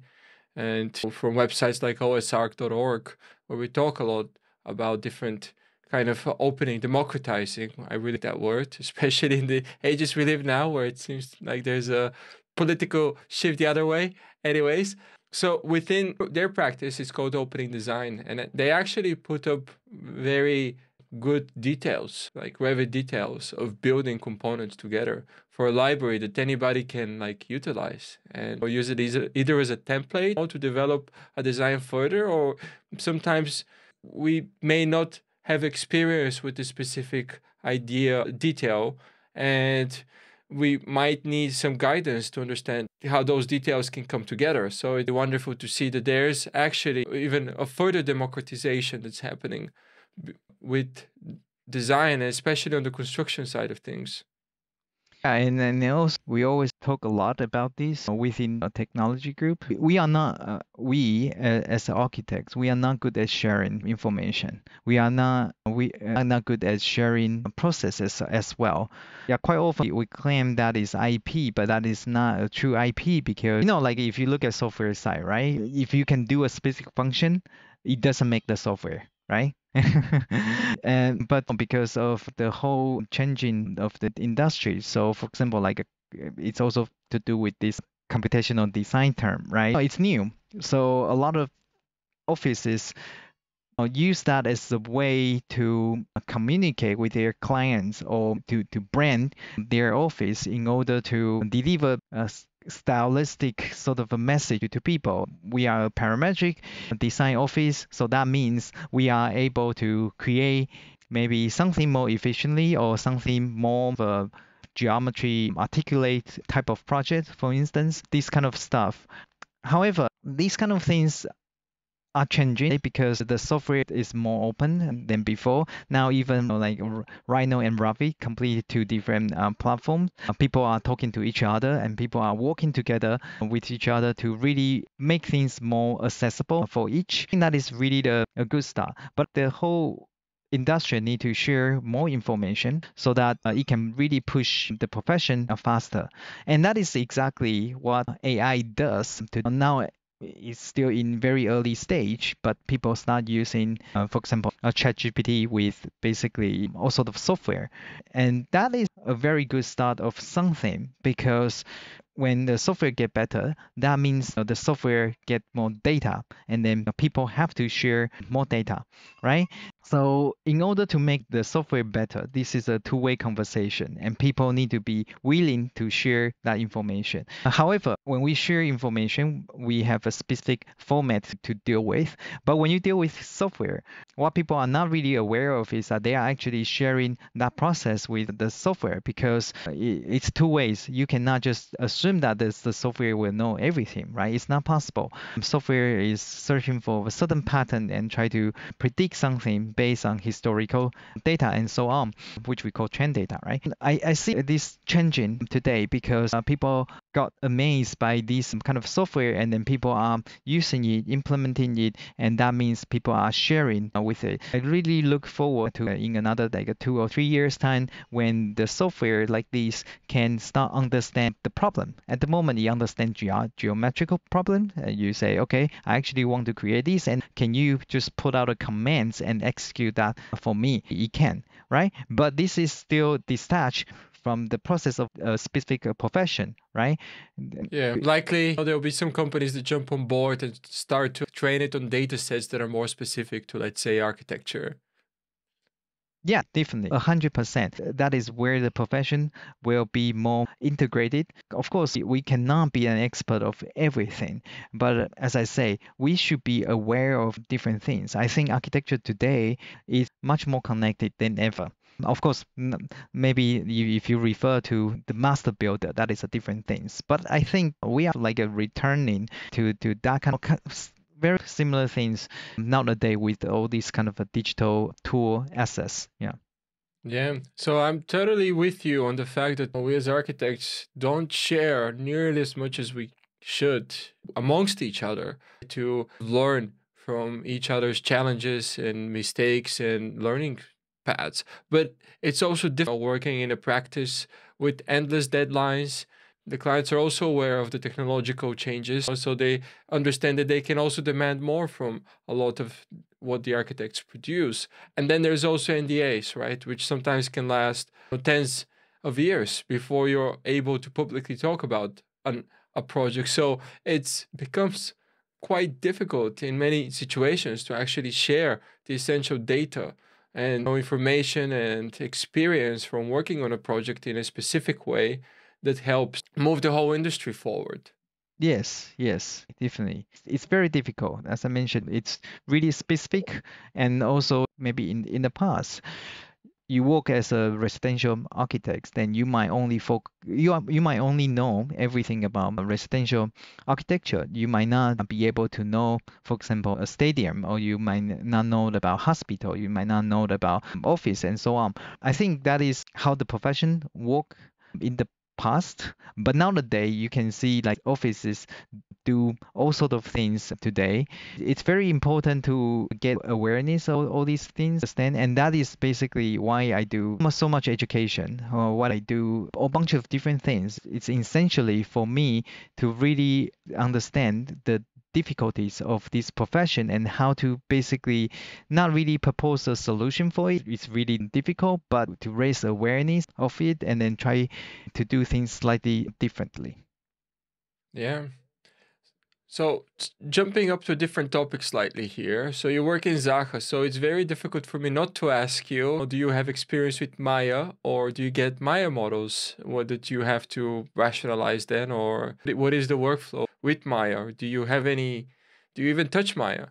and from websites like o s arc dot org, where we talk a lot about different kind of opening, democratizing, I really like that word, especially in the ages we live now where it seems like there's a political shift the other way. Anyways, so within their practice, it's called opening design. And they actually put up very good details, like Revit details of building components together for a library that anybody can like utilize and or use it either as a template or to develop a design further. Or sometimes we may not have experience with the specific idea detail, and we might need some guidance to understand how those details can come together. So it's wonderful to see that there's actually even a further democratization that's happening with design, especially on the construction side of things. Yeah, and then also we always talk a lot about this within a technology group. We are not, uh, we uh, as architects, we are not good at sharing information. We are not, we are not good at sharing processes as well. Yeah, quite often we claim that is I P, but that is not a true I P because, you know, like if you look at software side, right? If you can do a specific function, it doesn't make the software, right? and but because of the whole changing of the industry, so for example, like it's also to do with this computational design term, right? It's new, so a lot of offices use that as a way to communicate with their clients or to to brand their office in order to deliver a stylistic sort of a message to people. We are a parametric design office, so that means we are able to create maybe something more efficiently or something more of a geometry articulate type of project, for instance, this kind of stuff. However, these kind of things are changing because the software is more open than before. Now even like Rhino and Revit, completely two different uh, platforms, uh, people are talking to each other and people are working together with each other to really make things more accessible for each. And that is really the, a good start. But the whole industry need to share more information so that uh, it can really push the profession faster. And that is exactly what A I does to now. It's still in very early stage, but people start using, uh, for example, a ChatGPT with basically all sort of software. And that is a very good start of something, because when the software get better, that means the software get more data, and then people have to share more data, right? So in order to make the software better, this is a two-way conversation, and people need to be willing to share that information. However, when we share information, we have a specific format to deal with. But when you deal with software, what people are not really aware of is that they are actually sharing that process with the software, because it's two ways. You cannot just assume that this, the software will know everything, right? It's not possible. Software is searching for a certain pattern and try to predict something based on historical data and so on, which we call trend data, right? I, I see this changing today because uh, people got amazed by this kind of software, and then people are using it, implementing it, and that means people are sharing with it. I really look forward to uh, in another like two or three years time when the software like this can start understand the problem. At the moment, you understand ge geometrical problem. Uh, you say, okay, I actually want to create this, and can you just put out a commands and execute that for me? It can, right? But this is still detached from the process of a specific profession, right? Yeah, likely there will be some companies that jump on board and start to train it on data sets that are more specific to, let's say, architecture. Yeah, definitely, one hundred percent. That is where the profession will be more integrated. Of course, we cannot be an expert of everything, but as I say, we should be aware of different things. I think architecture today is much more connected than ever. Of course, maybe if you refer to the master builder, that is a different thing. But I think we are like a returning to, to that kind of very similar things nowadays with all these kind of a digital tool access. Yeah. Yeah. So I'm totally with you on the fact that we as architects don't share nearly as much as we should amongst each other to learn from each other's challenges and mistakes and learning paths. But it's also difficult working in a practice with endless deadlines. The clients are also aware of the technological changes, so they understand that they can also demand more from a lot of what the architects produce. And then there's also N D As, right, which sometimes can last you know, tens of years before you're able to publicly talk about an, a project. So it becomes quite difficult in many situations to actually share the essential data and information and experience from working on a project in a specific way that helps move the whole industry forward. Yes, yes, definitely. It's very difficult. As I mentioned, it's really specific, and also maybe in, in the past, you work as a residential architect, then you might only folk, you are, you might only know everything about residential architecture. You might not be able to know, for example, a stadium, or you might not know about hospital, you might not know about office, and so on. I think that is how the profession worked in the past, but nowadays you can see like offices do all sorts of things today. It's very important to get awareness of all these things, understand, and that is basically why I do so much education, or what I do, a bunch of different things. It's essentially for me to really understand the difficulties of this profession and how to basically not really propose a solution for it. It's really difficult, but to raise awareness of it and then try to do things slightly differently. Yeah. So jumping up to a different topic slightly here. So you work in Zaha, so it's very difficult for me not to ask you, do you have experience with Maya, or do you get Maya models? What did you have to rationalize then, or what is the workflow with Maya? Do you have any, do you even touch Maya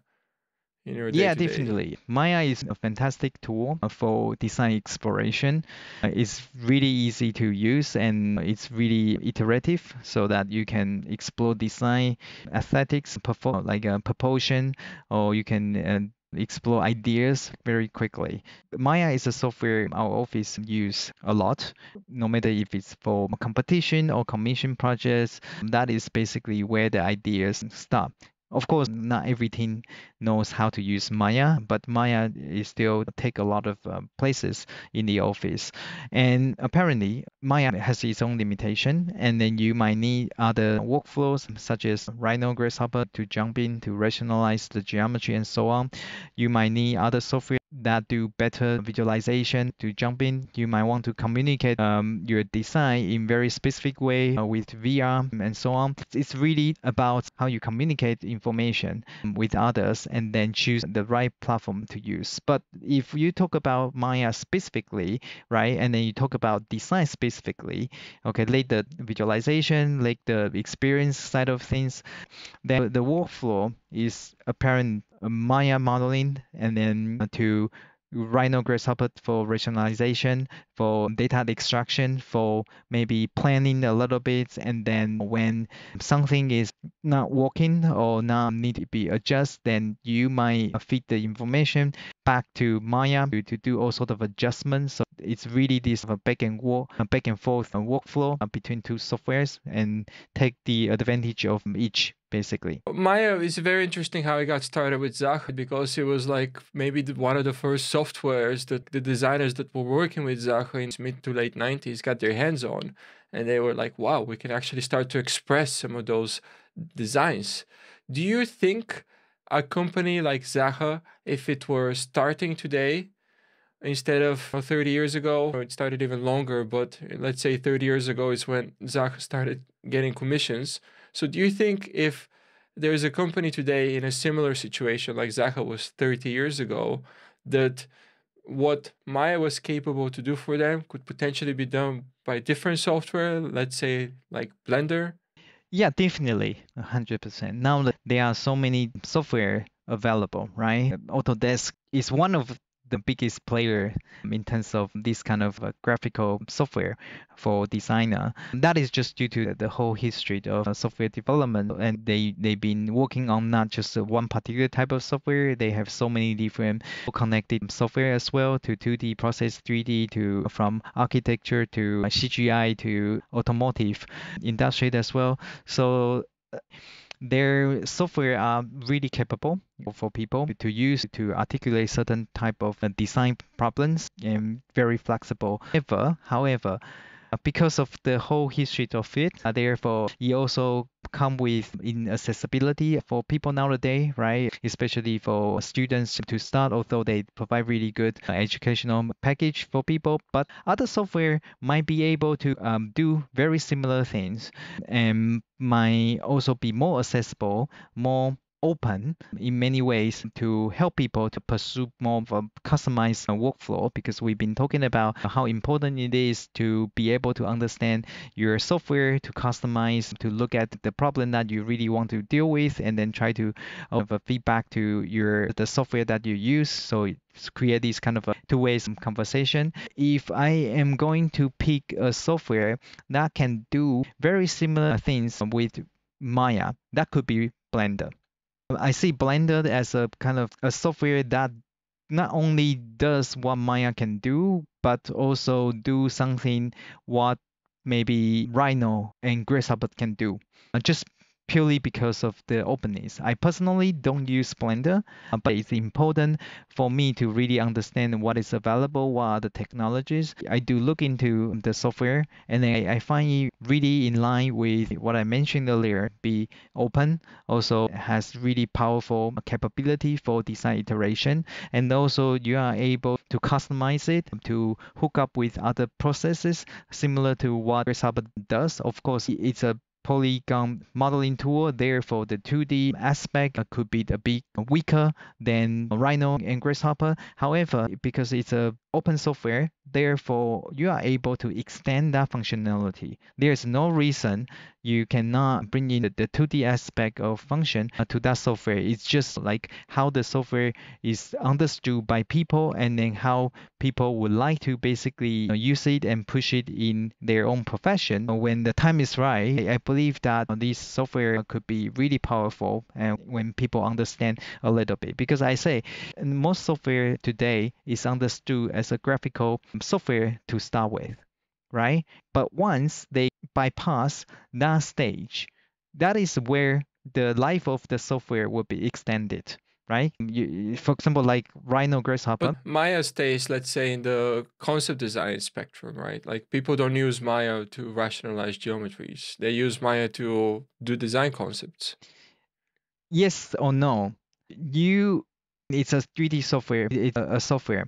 in your day-to-day? Yeah, definitely. Maya is a fantastic tool for design exploration. It's really easy to use, and it's really iterative, so that you can explore design, aesthetics, perform, like uh, proportion, or you can uh, explore ideas very quickly. Maya is a software our office use a lot, no matter if it's for competition or commission projects. That is basically where the ideas start. Of course, not every team knows how to use Maya, but Maya is still take a lot of uh, places in the office. And apparently, Maya has its own limitation, and then you might need other workflows such as Rhino, Grasshopper to jump in to rationalize the geometry and so on. You might need other software that do better visualization to jump in. You might want to communicate um, your design in very specific way uh, with V R and so on. It's really about how you communicate information with others and then choose the right platform to use. But if you talk about Maya specifically, right, and then you talk about design specifically, okay, like the visualization, like the experience side of things, then the workflow is apparent Maya modeling, and then to Rhino, Grasshopper for rationalization, for data extraction, for maybe planning a little bit, and then when something is not working or not need to be adjusted, then you might feed the information back to Maya to, to do all sort of adjustments. So it's really this back and work, back and forth workflow between two softwares, and take the advantage of each. Basically, Maya is very interesting how I got started with Zaha, because it was like maybe one of the first softwares that the designers that were working with Zaha in mid to late nineties got their hands on, and they were like, wow, we can actually start to express some of those designs. Do you think a company like Zaha, if it were starting today instead of thirty years ago, or it started even longer, but let's say thirty years ago is when Zaha started getting commissions. So do you think if there's a company today in a similar situation like Zaha was thirty years ago, that what Maya was capable to do for them could potentially be done by different software, let's say like Blender? Yeah, definitely, one hundred percent. Now that there are so many software available, right? Autodesk is one of the biggest player in terms of this kind of uh, graphical software for designer. That is just due to the whole history of uh, software development, and they, they've been working on not just uh, one particular type of software. They have so many different connected software as well, to two D process, three D, to from architecture to uh, C G I to automotive industry as well. So uh, their software are really capable for people to use to articulate certain type of design problems, and very flexible. However, however, because of the whole history of it, uh, therefore it also come with inaccessibility for people nowadays, right? Especially for students to start, although they provide really good uh, educational package for people, but other software might be able to um, do very similar things, and might also be more accessible, more open in many ways to help people to pursue more of a customized workflow, because we've been talking about how important it is to be able to understand your software, to customize, to look at the problem that you really want to deal with, and then try to have a feedback to your the software that you use. So create this kind of a two-way conversation. If I am going to pick a software that can do very similar things with Maya, that could be Blender. I see Blender as a kind of a software that not only does what Maya can do, but also do something what maybe Rhino and Grasshopper can do, just purely because of the openness. I personally don't use Blender, but it's important for me to really understand what is available, what are the technologies. I do look into the software, and I, I find it really in line with what I mentioned earlier, be open, also has really powerful capability for design iteration, and also you are able to customize it, to hook up with other processes, similar to what Grasshopper does. Of course, it's a polygon modeling tool, therefore the two D aspect could be a bit weaker than Rhino and Grasshopper. However, because it's a open software, therefore you are able to extend that functionality. There's no reason you cannot bring in the, the two D aspect of function to that software. It's just like how the software is understood by people, and then how people would like to basically use it and push it in their own profession. When the time is right, I believe that this software could be really powerful, and when people understand a little bit, because I say most software today is understood as a graphical software to start with, right? But once they bypass that stage, that is where the life of the software will be extended, right? You, for example, like Rhino, Grasshopper. But Maya stays, let's say, in the concept design spectrum, right? Like people don't use Maya to rationalize geometries. They use Maya to do design concepts. Yes or no? You, it's a three D software, it's a, a software.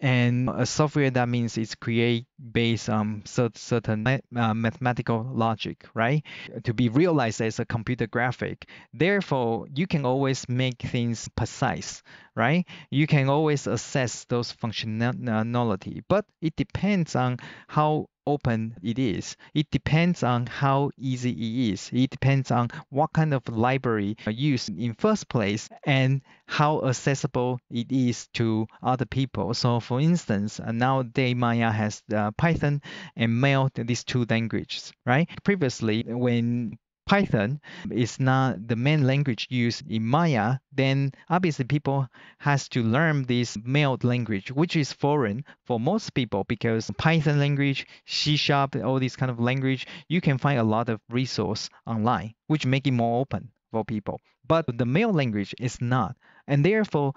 And a software, that means it's create based on certain uh, mathematical logic, right? To be realized as a computer graphic. Therefore, you can always make things precise, right? You can always assess those functionality, but it depends on how open it is. It depends on how easy it is. It depends on what kind of library you use in first place and how accessible it is to other people. So for instance, nowadays Maya has uh, Python and Mel, these two languages, right? Previously, when Python is not the main language used in Maya, then obviously people has to learn this Mel language, which is foreign for most people because Python language, C sharp, all these kind of language, you can find a lot of resource online, which make it more open for people. But the Mel language is not, and therefore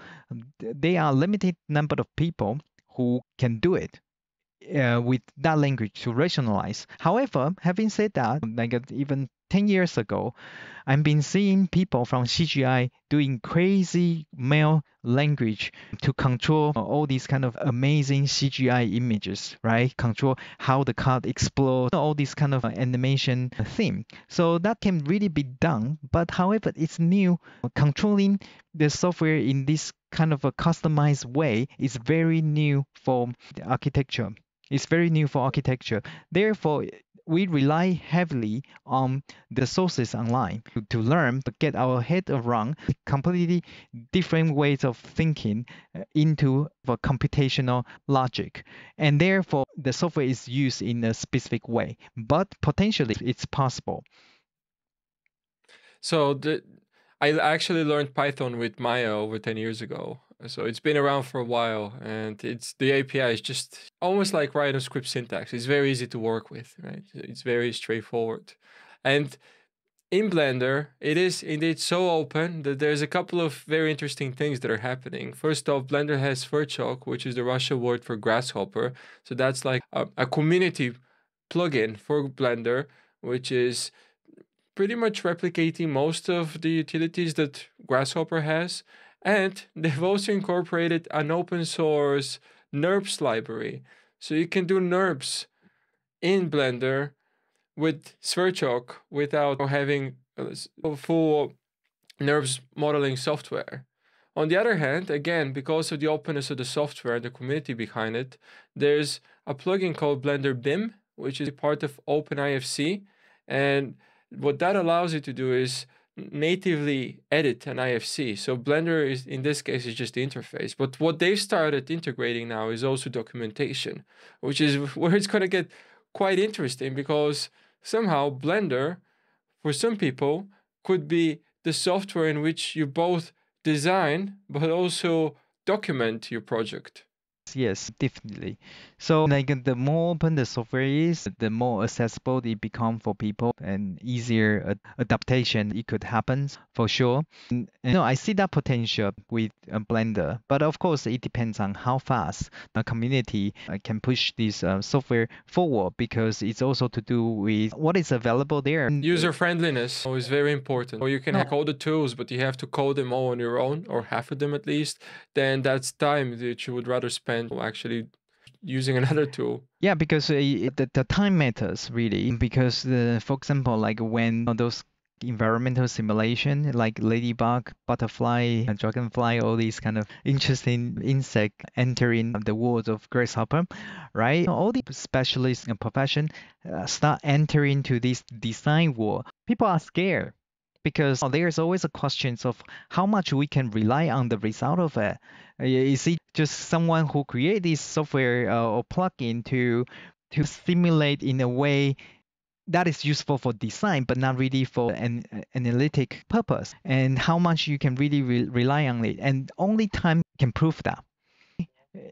there are limited number of people who can do it. Uh, with that language to rationalize. However, having said that, like even ten years ago, I've been seeing people from C G I doing crazy Mel language to control all these kind of amazing C G I images, right? Control how the card explodes, all these kind of animation theme. So that can really be done, but however, it's new. Controlling the software in this kind of a customized way is very new for the architecture. It's very new for architecture. Therefore, we rely heavily on the sources online to, to learn, to get our head around completely different ways of thinking into the computational logic. And therefore, the software is used in a specific way, but potentially it's possible. So the, I actually learned Python with Maya over ten years ago. So it's been around for a while, and it's the A P I is just almost like Rhino script syntax. It's very easy to work with, right? It's very straightforward. And in Blender, it is indeed so open that there's a couple of very interesting things that are happening. First off, Blender has Sverchok, which is the Russian word for grasshopper. So that's like a, a community plugin for Blender, which is pretty much replicating most of the utilities that Grasshopper has. And they've also incorporated an open source NURBS library. So you can do NURBS in Blender with Sverchok without having full NURBS modeling software. On the other hand, again, because of the openness of the software and the community behind it, there's a plugin called Blender B I M, which is part of OpenIFC. And what that allows you to do is natively edit an I F C. So Blender is in this case is just the interface, but what they've started integrating now is also documentation, which is where it's going to get quite interesting, because somehow Blender for some people could be the software in which you both design but also document your project. Yes, definitely. So like the more open the software is, the more accessible it becomes for people, and easier ad adaptation it could happen for sure. And, and no, I see that potential with uh, Blender, but of course it depends on how fast the community uh, can push this uh, software forward, because it's also to do with what is available there. User friendliness is very important. Or you can no. hack all the tools, but you have to code them all on your own, or half of them at least. Then that's time that you would rather spend actually using another tool. Yeah, because uh, the, the time matters really, because uh, for example, like when those environmental simulation like ladybug, butterfly, and dragonfly, all these kind of interesting insect entering the world of grasshopper, right? All the specialists and profession uh, start entering to this design world. People are scared, because there's always a question of how much we can rely on the result of it. Is it just someone who created this software uh, or plugin to to simulate in a way that is useful for design, but not really for an analytic purpose? And how much you can really re rely on it? And only time can prove that.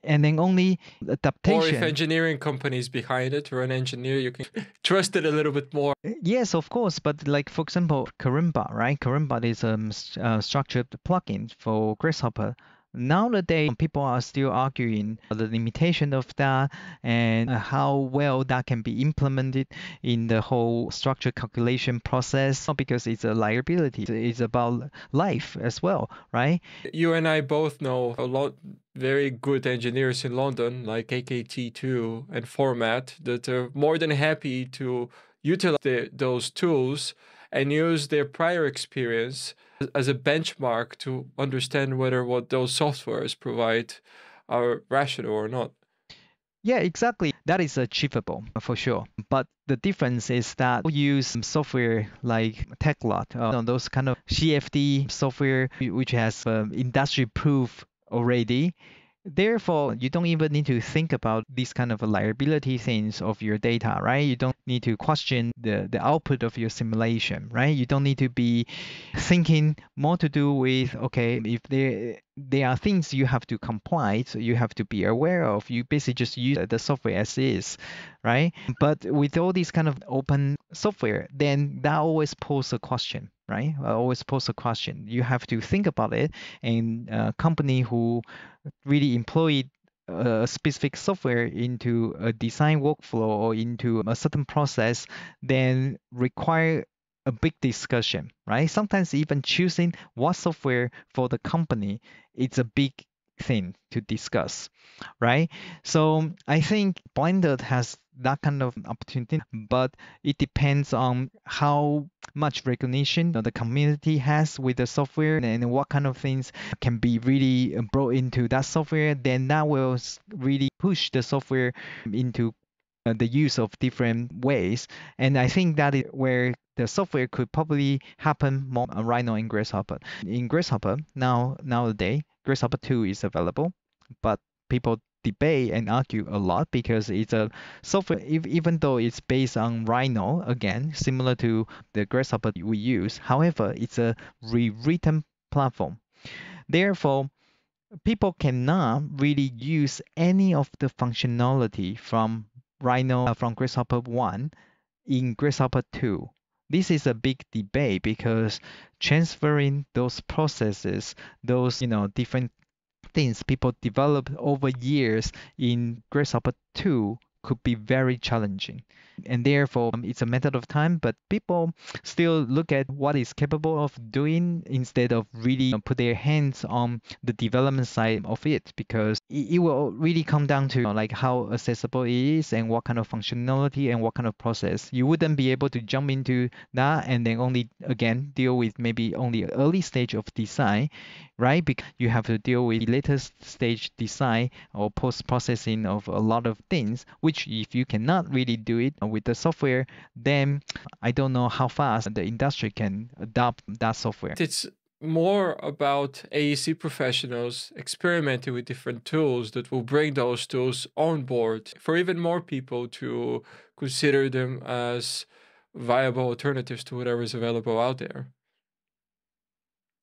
And then only adaptation. Or if engineering companies behind it, or an engineer, you can trust it a little bit more. Yes, of course. But like, for example, Karamba, right? Karamba is a um, st uh, structured plugin for Grasshopper. Nowadays, people are still arguing the limitation of that and how well that can be implemented in the whole structure calculation process, because it's a liability. It's about life as well, right? You and I both know a lot very good engineers in London, like A K T two and Format, that are more than happy to utilize the, those tools and use their prior experience as a benchmark to understand whether what those softwares provide are rational or not. Yeah, exactly. That is achievable for sure. But the difference is that we use software like TechLot, uh, those kind of C F D software, which has um, industry proof already. Therefore, you don't even need to think about these kind of liability things of your data, right? You don't need to question the, the output of your simulation, right? You don't need to be thinking more to do with, okay, if there, there are things you have to comply, so you have to be aware of. You basically just use the software as is, right? But with all these kind of open software, then that always poses a question. Right? I always pose a question. You have to think about it. And a company who really employed a specific software into a design workflow or into a certain process, then require a big discussion, right? Sometimes even choosing what software for the company, it's a big thing to discuss, right? So I think Blender has that kind of opportunity, but it depends on how much recognition the community has with the software and what kind of things can be really brought into that software. Then that will really push the software into the use of different ways. And I think that is where the software could probably happen more on Rhino and Grasshopper. In Grasshopper, now nowadays, Grasshopper two is available, but people debate and argue a lot because it's a software, if, even though it's based on Rhino, again, similar to the Grasshopper we use. However, it's a rewritten platform. Therefore, people cannot really use any of the functionality from Rhino, uh, from Grasshopper one in Grasshopper two. This is a big debate because transferring those processes, those, you know, different things people developed over years in Grasshopper two could be very challenging. And therefore, um, it's a matter of time, but people still look at what it's capable of doing instead of really you know, put their hands on the development side of it, because it, it will really come down to you know, like how accessible it is and what kind of functionality and what kind of process. You wouldn't be able to jump into that and then only, again, deal with maybe only early stage of design, right? Because you have to deal with the latest stage design or post-processing of a lot of things, which if you cannot really do it with the software, then I don't know how fast the industry can adopt that software. It's more about A E C professionals experimenting with different tools that will bring those tools on board for even more people to consider them as viable alternatives to whatever is available out there.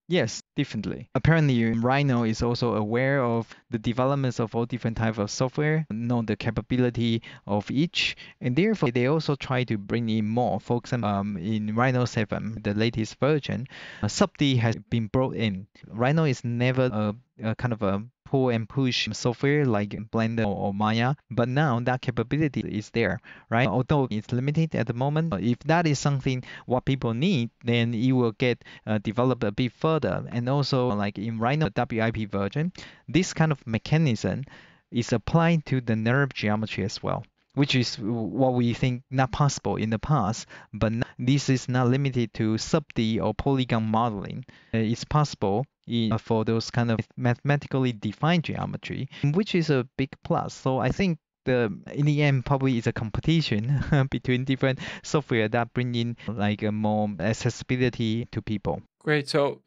Yes, definitely. Apparently, Rhino is also aware of the developments of all different types of software, know the capability of each, and therefore they also try to bring in more. For example, um, in Rhino seven, the latest version, uh, Sub D has been brought in. Rhino is never a, a kind of a pull and push software like Blender or Maya, but now that capability is there, right? Although it's limited at the moment, if that is something what people need, then it will get uh, developed a bit further. And also like in Rhino W I P version, this kind of mechanism is applied to the NURBS geometry as well, which is what we think not possible in the past, but not, this is not limited to sub D or polygon modeling. Uh, it's possible in, uh, for those kind of mathematically defined geometry, which is a big plus. So I think the, in the end, probably it's a competition between different software that bring in like a more accessibility to people. Great, so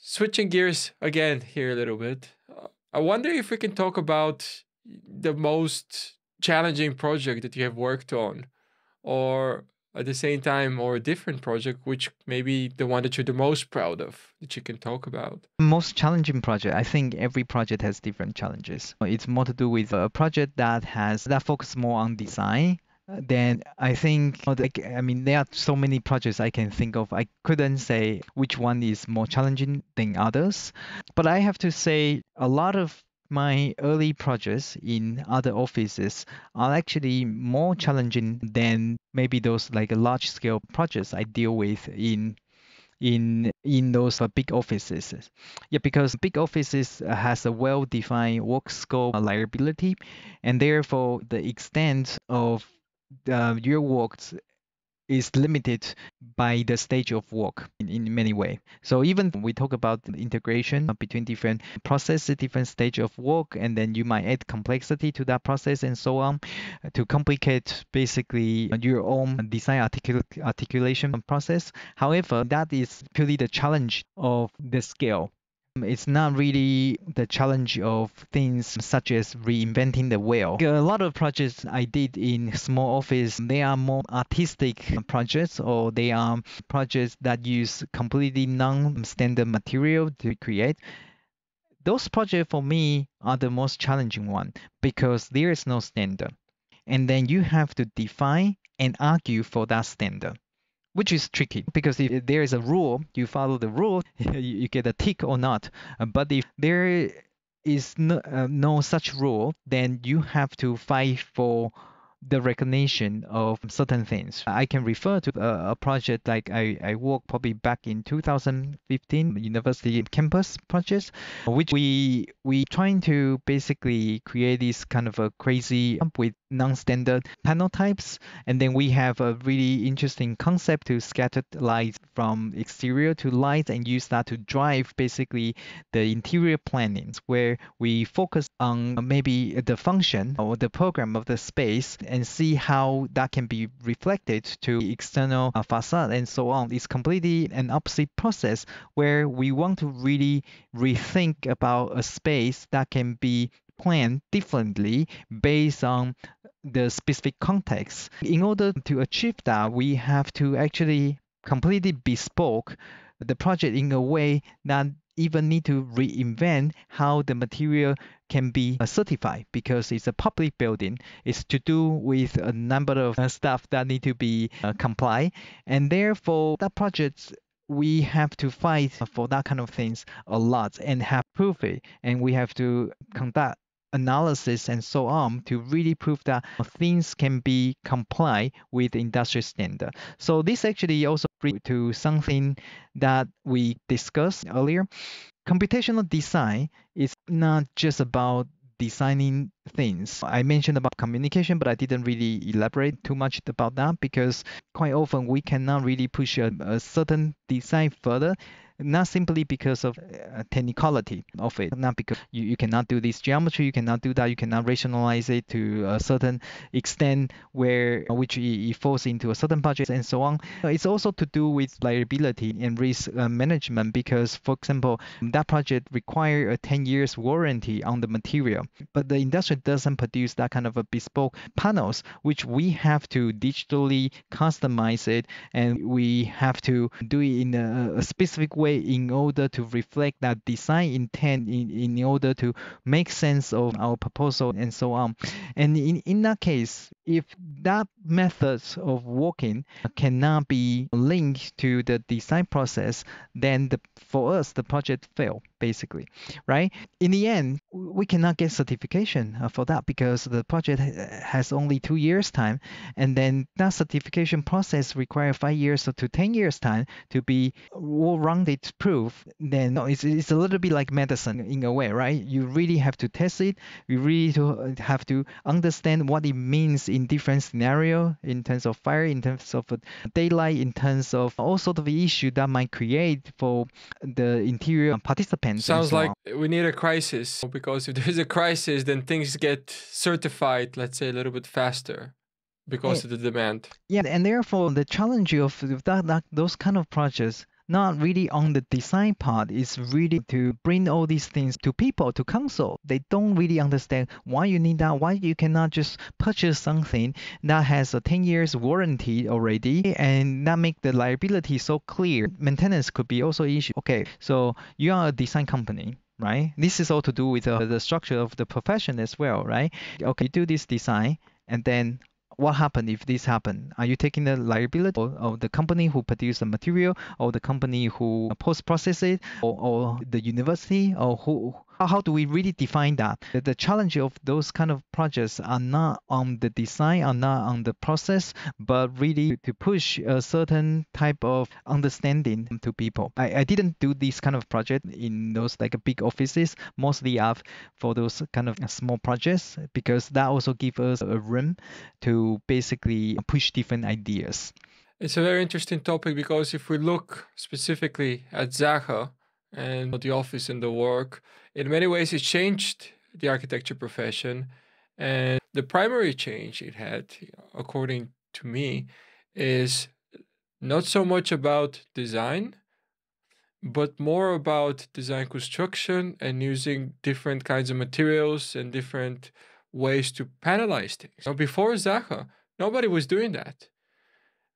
switching gears again here a little bit. Uh, I wonder if we can talk about the most challenging project that you have worked on, or at the same time, or a different project, which maybe the one that you're the most proud of that you can talk about. Most challenging project. I think every project has different challenges. It's more to do with a project that has that focuses more on design. Then I think, I mean, there are so many projects I can think of. I couldn't say which one is more challenging than others, but I have to say a lot of my early projects in other offices are actually more challenging than maybe those like large scale projects I deal with in in in those big offices. Yeah, because big offices has a well defined work scope liability, and therefore the extent of uh, your works is limited by the stage of work in, in many ways. So even we talk about the integration between different processes, different stage of work, and then you might add complexity to that process and so on to complicate basically your own design articul articulation process. However, that is purely the challenge of the scale. It's not really the challenge of things such as reinventing the wheel. A lot of projects I did in small office, they are more artistic projects, or they are projects that use completely non-standard material to create. Those projects for me are the most challenging one because there is no standard. And then you have to define and argue for that standard, which is tricky, because if there is a rule, you follow the rule, you get a tick or not. But if there is no, uh, no such rule, then you have to fight for the recognition of certain things. I can refer to a, a project like I, I worked probably back in two thousand fifteen, university campus projects, which we we trying to basically create this kind of a crazy with non-standard panel types, and then we have a really interesting concept to scatter light from exterior to light and use that to drive basically the interior plannings, where we focus on maybe the function or the program of the space and see how that can be reflected to external uh, facade and so on. It's completely an opposite process where we want to really rethink about a space that can be plan differently based on the specific context. In order to achieve that, we have to actually completely bespoke the project in a way that even need to reinvent how the material can be certified, because it's a public building. It's to do with a number of stuff that need to be uh, complied, and therefore that project we have to fight for that kind of things a lot and have proof it, and we have to conduct analysis and so on to really prove that things can be complied with industry standard. So this actually also brings to something that we discussed earlier. Computational design is not just about designing things. I mentioned about communication, but I didn't really elaborate too much about that, because quite often we cannot really push a, a certain design further, not simply because of uh, technicality of it, not because you, you cannot do this geometry, you cannot do that, you cannot rationalize it to a certain extent where which it falls into a certain budget and so on. It's also to do with liability and risk uh, management, because, for example, that project requires a ten years warranty on the material, but the industry doesn't produce that kind of a bespoke panels, which we have to digitally customize it, and we have to do it in a, a specific way in order to reflect that design intent, in, in order to make sense of our proposal and so on. And in, in that case, if that method of working cannot be linked to the design process, then the, for us, the project failed, basically, right? In the end, we cannot get certification for that, because the project has only two years time, and then that certification process requires five years to ten years time to be well-rounded proof. Then no, it's, it's a little bit like medicine in a way, right? You really have to test it. You really have to understand what it means in different scenario, in terms of fire, in terms of daylight, in terms of all sorts of issues that might create for the interior participants. Sounds so like on. We need a crisis, because if there is a crisis, then things get certified, let's say, a little bit faster because yeah. of the demand. Yeah, and therefore the challenge of that, that those kind of projects, not really on the design part, is really to bring all these things to people, to council. They don't really understand why you need that, why you cannot just purchase something that has a ten years warranty already, and that make the liability so clear. Maintenance could be also an issue. Okay, so you are a design company, right? This is all to do with uh, the structure of the profession as well, right? Okay, you do this design, and then what happened if this happened? Are you taking the liability of the company who produced the material, or the company who post-processed it, or, or the university, or who? How do we really define that? The, the challenge of those kind of projects are not on the design, are not on the process, but really to push a certain type of understanding to people. I, I didn't do this kind of project in those like big offices. Mostly I've for those kind of small projects, because that also gives us a room to basically push different ideas. It's a very interesting topic because if we look specifically at Zaha and the office and the work, in many ways it changed the architecture profession. And the primary change it had, according to me, is not so much about design, but more about design construction and using different kinds of materials and different ways to panelize things. Now, before Zaha, nobody was doing that.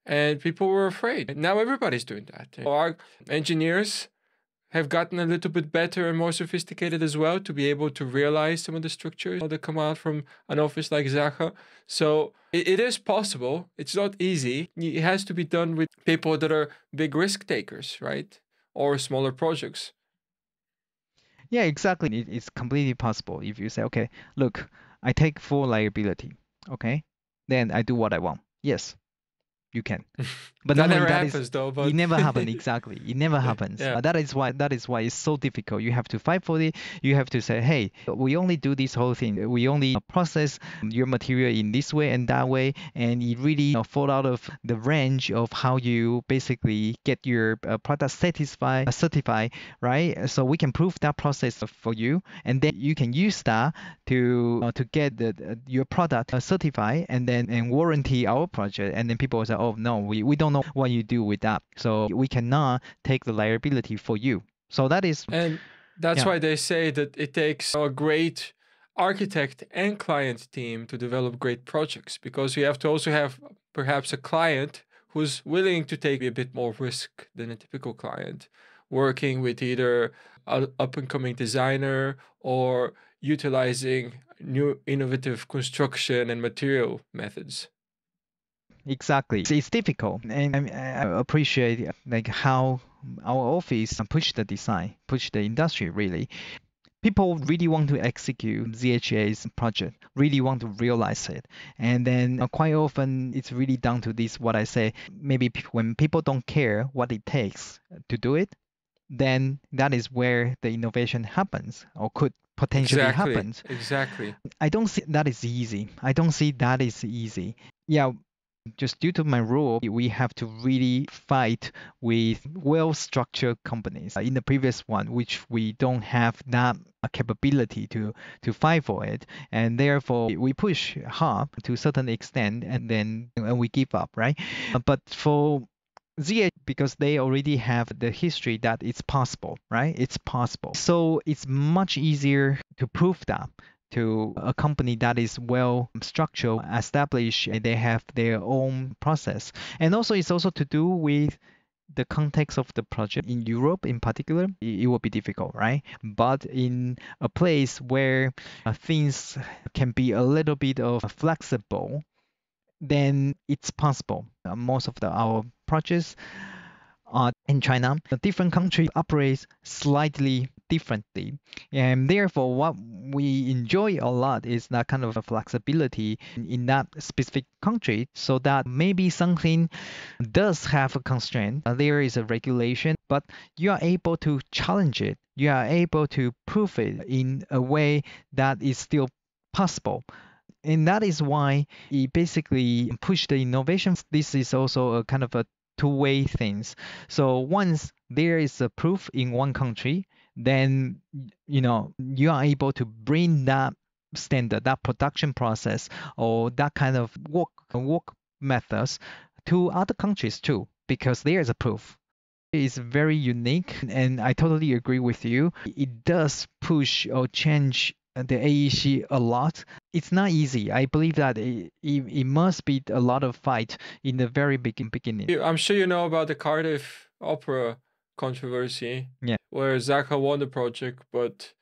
And people were afraid. Now everybody's doing that. Our engineers have gotten a little bit better and more sophisticated as well to be able to realize some of the structures that come out from an office like Zaha. So it, it is possible. It's not easy. It has to be done with people that are big risk takers, right? Or smaller projects. Yeah, exactly. It, it's completely possible. If you say, okay, look, I take full liability, okay? Then I do what I want. Yes. You can, but that never that happens, is, though. But... it never happens exactly. It never happens. Yeah. But that is why that is why it's so difficult. You have to fight for it. You have to say, hey, we only do this whole thing. We only process your material in this way and that way, and it really you know, falls out of the range of how you basically get your product satisfied, uh, certified, right? So we can prove that process for you, and then you can use that to uh, to get the, uh, your product uh, certified, and then and warranty our project, and then people say, oh no, we, we don't know what you do with that. So we cannot take the liability for you. So that is... And that's yeah. why they say that it takes a great architect and client team to develop great projects, because you have to also have perhaps a client who's willing to take a bit more risk than a typical client, working with either an up-and-coming designer or utilizing new innovative construction and material methods. Exactly. It's difficult. And I appreciate like how our office pushed the design, pushed the industry, really. People really want to execute Z H A's project, really want to realize it. And then uh, quite often it's really down to this, what I say, maybe when people don't care what it takes to do it, then that is where the innovation happens or could potentially exactly. happen. Exactly. I don't see that is easy. I don't see that is easy. Yeah. Just due to my role, we have to really fight with well-structured companies. In the previous one, which we don't have that capability to, to fight for it. And therefore, we push hard to a certain extent, and then and we give up, right? But for Z H A, because they already have the history that it's possible, right? It's possible. So it's much easier to prove that to a company that is well structured, established, and they have their own process. And also it's also to do with the context of the project. In Europe in particular, it will be difficult, right? But in a place where uh, things can be a little bit of flexible, then it's possible. Uh, most of the, our projects are in China. The different countries operate slightly differently, and therefore what we enjoy a lot is that kind of a flexibility in that specific country, so that maybe something does have a constraint, there is a regulation, but you are able to challenge it, you are able to prove it in a way that is still possible. And that is why it basically pushed the innovations. This is also a kind of a two-way things. So once there is a proof in one country, then you know you are able to bring that standard, that production process, or that kind of work work methods to other countries too, because there is a proof. It's very unique, and I totally agree with you. It does push or change the A E C a lot. It's not easy. I believe that it, it, it must be a lot of fight in the very beginning. I'm sure you know about the Cardiff Opera controversy, yeah, where Zaha won the project, but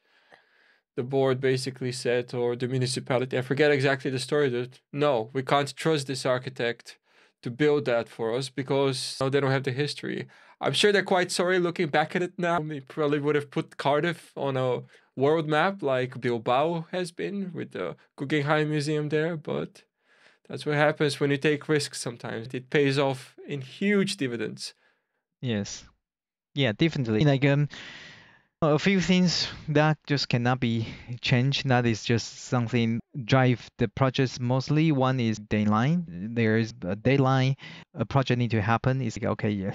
the board basically said, or the municipality, I forget exactly the story, that no, we can't trust this architect to build that for us because no, they don't have the history. I'm sure they're quite sorry looking back at it now. They probably would have put Cardiff on a world map like Bilbao has been with the Guggenheim Museum there, but that's what happens when you take risks sometimes. It pays off in huge dividends. Yes. Yeah, definitely. And again, A few things that just cannot be changed, that is just something drive the projects mostly. One is deadline. There is a deadline a project need to happen. It's like, okay, yeah,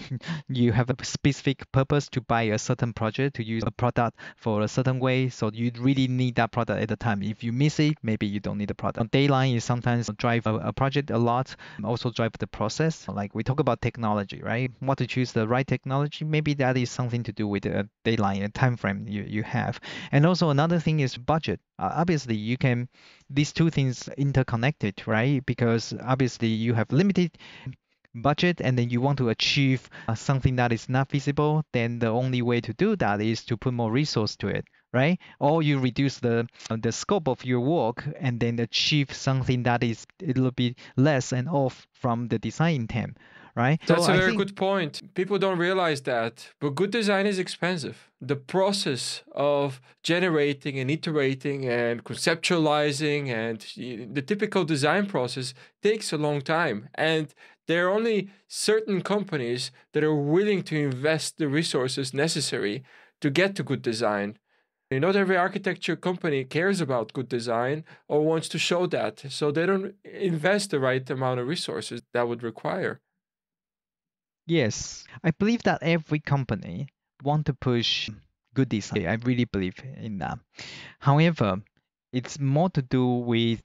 you have a specific purpose to buy a certain project, to use a product for a certain way, so you really need that product at the time. If you miss it, maybe you don't need the product. Deadline is sometimes drive a, a project a lot, also drive the process. Like we talk about technology, right? Want to choose the right technology, maybe that is something to do with a deadline, a time frame you, you have. And also another thing is budget. Uh, obviously you can, these two things interconnected, right? Because obviously you have limited budget and then you want to achieve uh, something that is not feasible, then the only way to do that is to put more resource to it, right? Or you reduce the uh, the scope of your work and then achieve something that is a little bit less and off from the design intent, right? That's so a I very think... good point. People don't realize that, but good design is expensive. The process of generating and iterating and conceptualizing and the typical design process takes a long time. And there are only certain companies that are willing to invest the resources necessary to get to good design. And not every architecture company cares about good design or wants to show that. So they don't invest the right amount of resources that would require. Yes, I believe that every company wants to push good design. I really believe in that. However, it's more to do with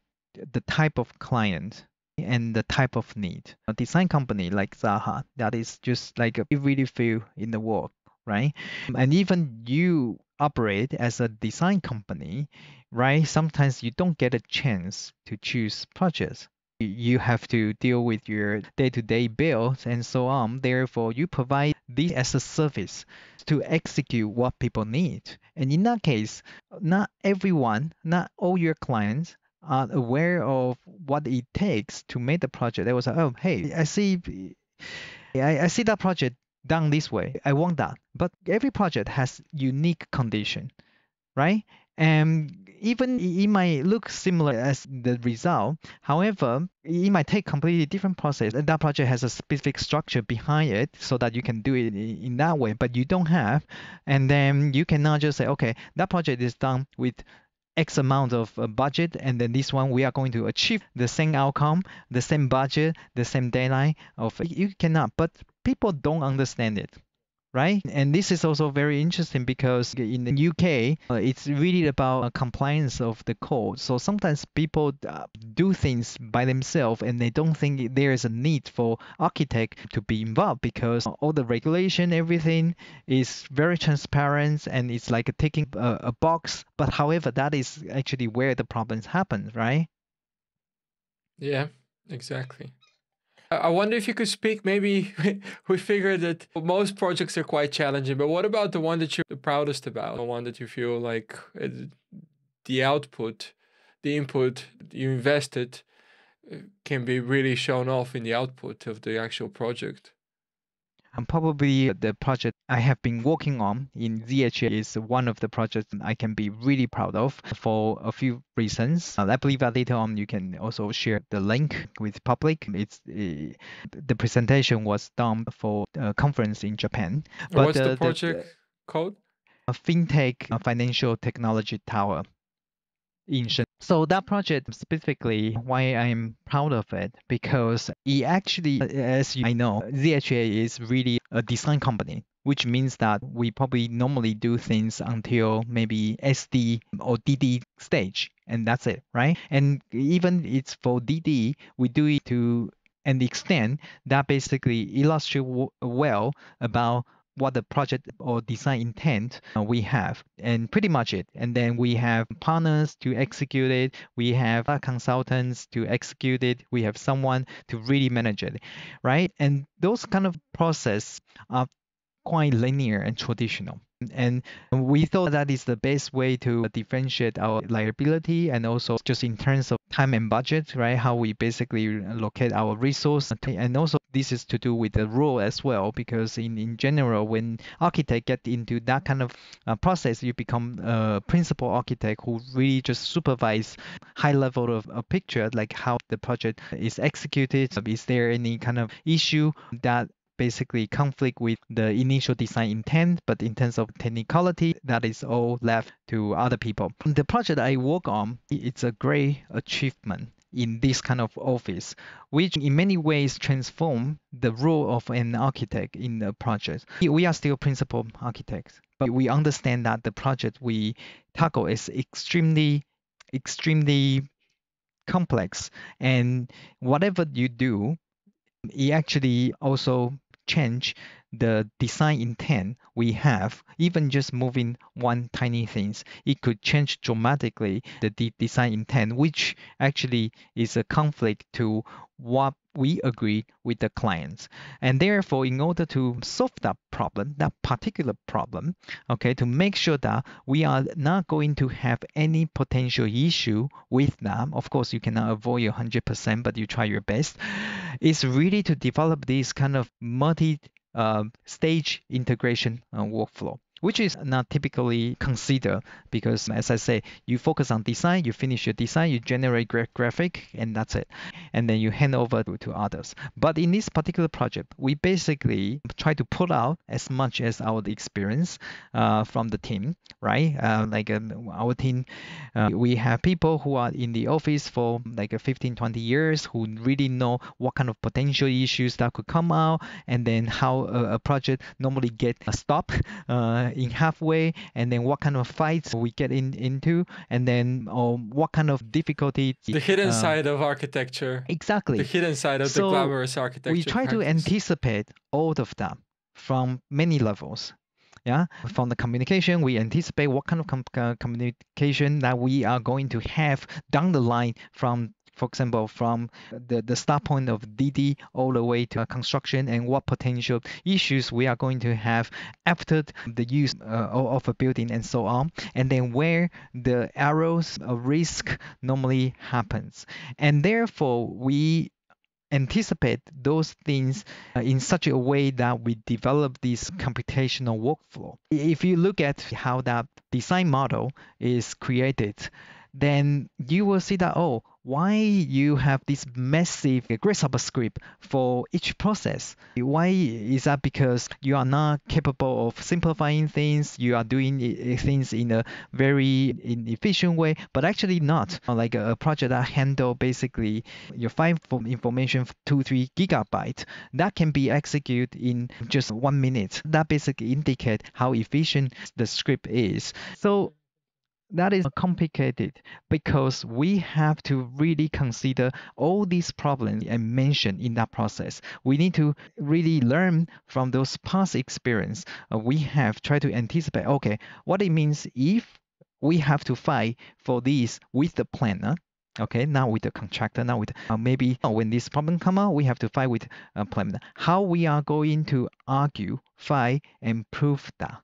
the type of client and the type of need. A design company like Zaha, that is just like a really few in the world, right? And even you operate as a design company, right? Sometimes you don't get a chance to choose projects. You have to deal with your day-to-day bills and so on. Therefore, you provide this as a service to execute what people need. And in that case, not everyone, not all your clients are aware of what it takes to make the project. They will say, oh, hey, I see, I, I see that project done this way. I want that. But every project has unique condition, right? And even it might look similar as the result, however, it might take completely different process. And that project has a specific structure behind it so that you can do it in that way, but you don't have. And then you cannot just say, okay, that project is done with X amount of budget, and then this one we are going to achieve the same outcome, the same budget, the same deadline. Of you cannot, but people don't understand it. Right? And this is also very interesting because in the U K, uh, it's really about uh, compliance of the code. So sometimes people uh, do things by themselves and they don't think there is a need for architect to be involved because all the regulation, everything is very transparent and it's like taking a, a box. But however, that is actually where the problems happen, right? Yeah, exactly. I wonder if you could speak, maybe we figured that most projects are quite challenging, but what about the one that you're the proudest about? The one that you feel like the output, the input you invested can be really shown off in the output of the actual project? And probably the project I have been working on in Z H A is one of the projects I can be really proud of for a few reasons. I believe that later on you can also share the link with public. It's uh, the presentation was done for a conference in Japan. But what's the, the project the, the, called? A fintech a financial technology tower. So that project specifically, why I'm proud of it, because it actually, as you know, Z H A is really a design company, which means that we probably normally do things until maybe S D or D D stage, and that's it, right? And even it's for D D, we do it to an extent that basically illustrates well about what the project or design intent we have, and pretty much it. And then we have partners to execute it. We have consultants to execute it. We have someone to really manage it, right? And those kind of process are quite linear and traditional. And we thought that is the best way to differentiate our liability and also just in terms of time and budget, right? How we basically locate our resource. And also this is to do with the role as well, because in, in general, when architect get into that kind of uh, process, you become a principal architect who really just supervise high level of a picture, like how the project is executed. Is there any kind of issue that basically conflict with the initial design intent, but in terms of technicality, that is all left to other people. The project I work on, it's a great achievement in this kind of office, which in many ways transform the role of an architect in the project. We are still principal architects, but we understand that the project we tackle is extremely, extremely complex. And whatever you do, it actually also change the design intent we have. Even just moving one tiny things, it could change dramatically the de design intent, which actually is a conflict to what we agree with the clients. And therefore, in order to solve that problem, that particular problem, okay, to make sure that we are not going to have any potential issue with them. Of course, you cannot avoid your one hundred percent, but you try your best. It's really to develop this kind of multi Uh, stage integration uh, workflow, which is not typically considered because, as I say, you focus on design, you finish your design, you generate gra graphic, and that's it. And then you hand over to, to others. But in this particular project, we basically try to pull out as much as our experience uh, from the team, right? Uh, like um, our team, uh, we have people who are in the office for like uh, fifteen, twenty years who really know what kind of potential issues that could come out, and then how a, a project normally gets stopped uh, in halfway, and then what kind of fights we get in, into, and then um, what kind of difficulty. The hidden uh, side of architecture. Exactly. The hidden side of so the glamorous architecture. We try practice. to anticipate all of that from many levels. Yeah, from the communication, we anticipate what kind of com uh, communication that we are going to have down the line from, for example, from the, the start point of D D all the way to construction, and what potential issues we are going to have after the use uh, of a building and so on, and then where the arrows of risk normally happens. And therefore, we anticipate those things in such a way that we develop this computational workflow. If you look at how that design model is created, then you will see that, oh, why you have this massive Grasshopper script for each process? Why is that? Because you are not capable of simplifying things. You are doing things in a very inefficient way, but actually not. Like a project that handle basically your file information for two, three gigabytes, that can be executed in just one minute. That basically indicates how efficient the script is. So that is complicated because we have to really consider all these problems I mentioned in that process. We need to really learn from those past experience. Uh, we have tried to anticipate, okay, what it means if we have to fight for this with the planner, okay, now with the contractor, now with uh, maybe uh, when this problem come out, we have to fight with uh, planner. How we are going to argue, fight, and prove that.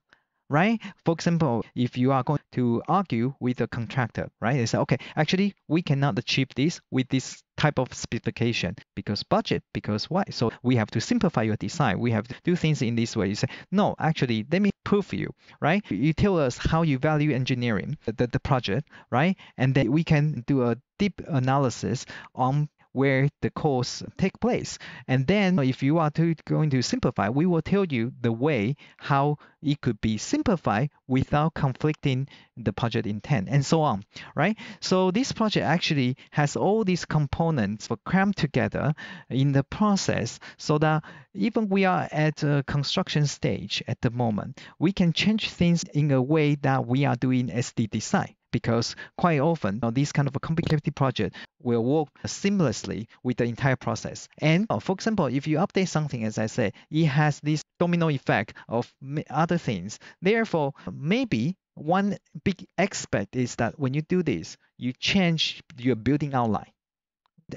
Right? For example, if you are going to argue with a contractor, right? They say, okay, actually, we cannot achieve this with this type of specification because budget, because why? So we have to simplify your design. We have to do things in this way. You say, no, actually, let me prove you, right? You tell us how you value engineering, the, the project, right? And then we can do a deep analysis on where the course take place. And then if you are to, going to simplify, we will tell you the way how it could be simplified without conflicting the project intent and so on, right? So this project actually has all these components crammed together in the process so that even we are at a construction stage at the moment, we can change things in a way that we are doing S D design. Because quite often, you know, this kind of a complicated project will work seamlessly with the entire process. And for example, if you update something, as I said, it has this domino effect of other things. Therefore, maybe one big aspect is that when you do this, you change your building outline.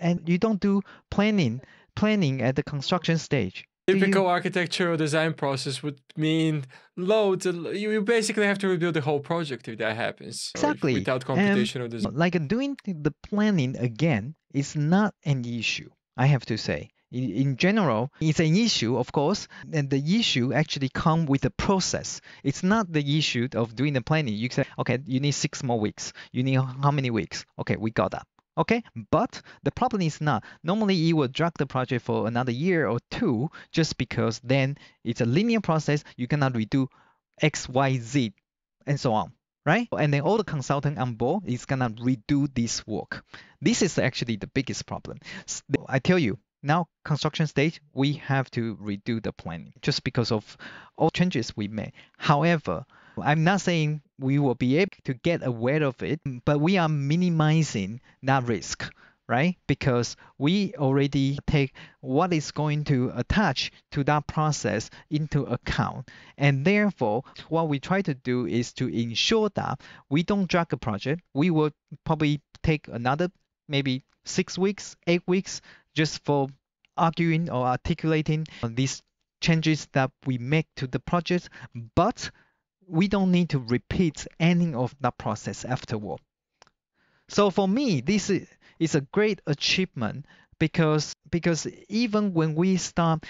And you don't do planning, planning at the construction stage. Typical you... architectural design process would mean loads. You basically have to rebuild the whole project if that happens. Exactly. If, without computational um, design. Like doing the planning again is not an issue, I have to say. In, in general, it's an issue, of course, and the issue actually comes with the process. It's not the issue of doing the planning. You say, okay, you need six more weeks. You need how many weeks? Okay, we got that. Okay, but the problem is not. Normally, you will drag the project for another year or two just because then it's a linear process. You cannot redo X, Y, Z, and so on, right? And then all the consultant on board is gonna redo this work. This is actually the biggest problem. So I tell you, now construction stage, we have to redo the planning just because of all changes we made. However, I'm not saying we will be able to get aware of it, but we are minimizing that risk, right? Because we already take what is going to attach to that process into account. And therefore, what we try to do is to ensure that we don't drag a project. We will probably take another maybe six weeks, eight weeks just for arguing or articulating these changes that we make to the project. But we don't need to repeat any of that process afterward. So for me, this is a great achievement because, because even when we start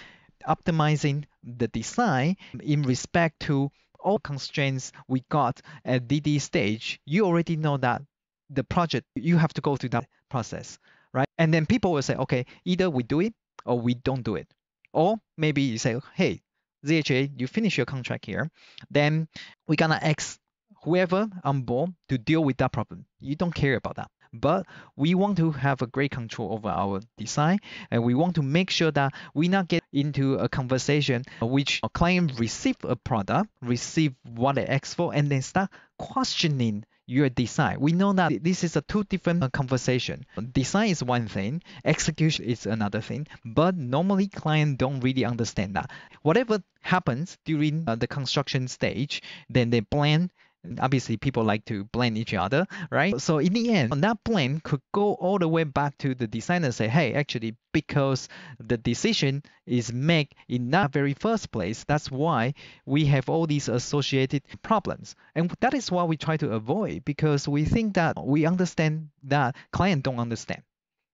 optimizing the design in respect to all constraints we got at D D stage, you already know that the project, you have to go through that process, right? And then people will say, okay, either we do it or we don't do it. Or maybe you say, hey, Z H A, you finish your contract here, then we're going to ask whoever on board to deal with that problem. You don't care about that. But we want to have a great control over our design, and we want to make sure that we not get into a conversation which a client receive a product, receive what they asked for, and then start questioning your design. We know that this is a two different conversation. Design is one thing, execution is another thing, but normally clients don't really understand that. Whatever happens during the construction stage, then they blend. Obviously, people like to blend each other, right? So in the end, that blend could go all the way back to the designer and say, hey, actually, because the decision is made in that very first place, that's why we have all these associated problems. And that is what we try to avoid, because we think that we understand that client don't understand,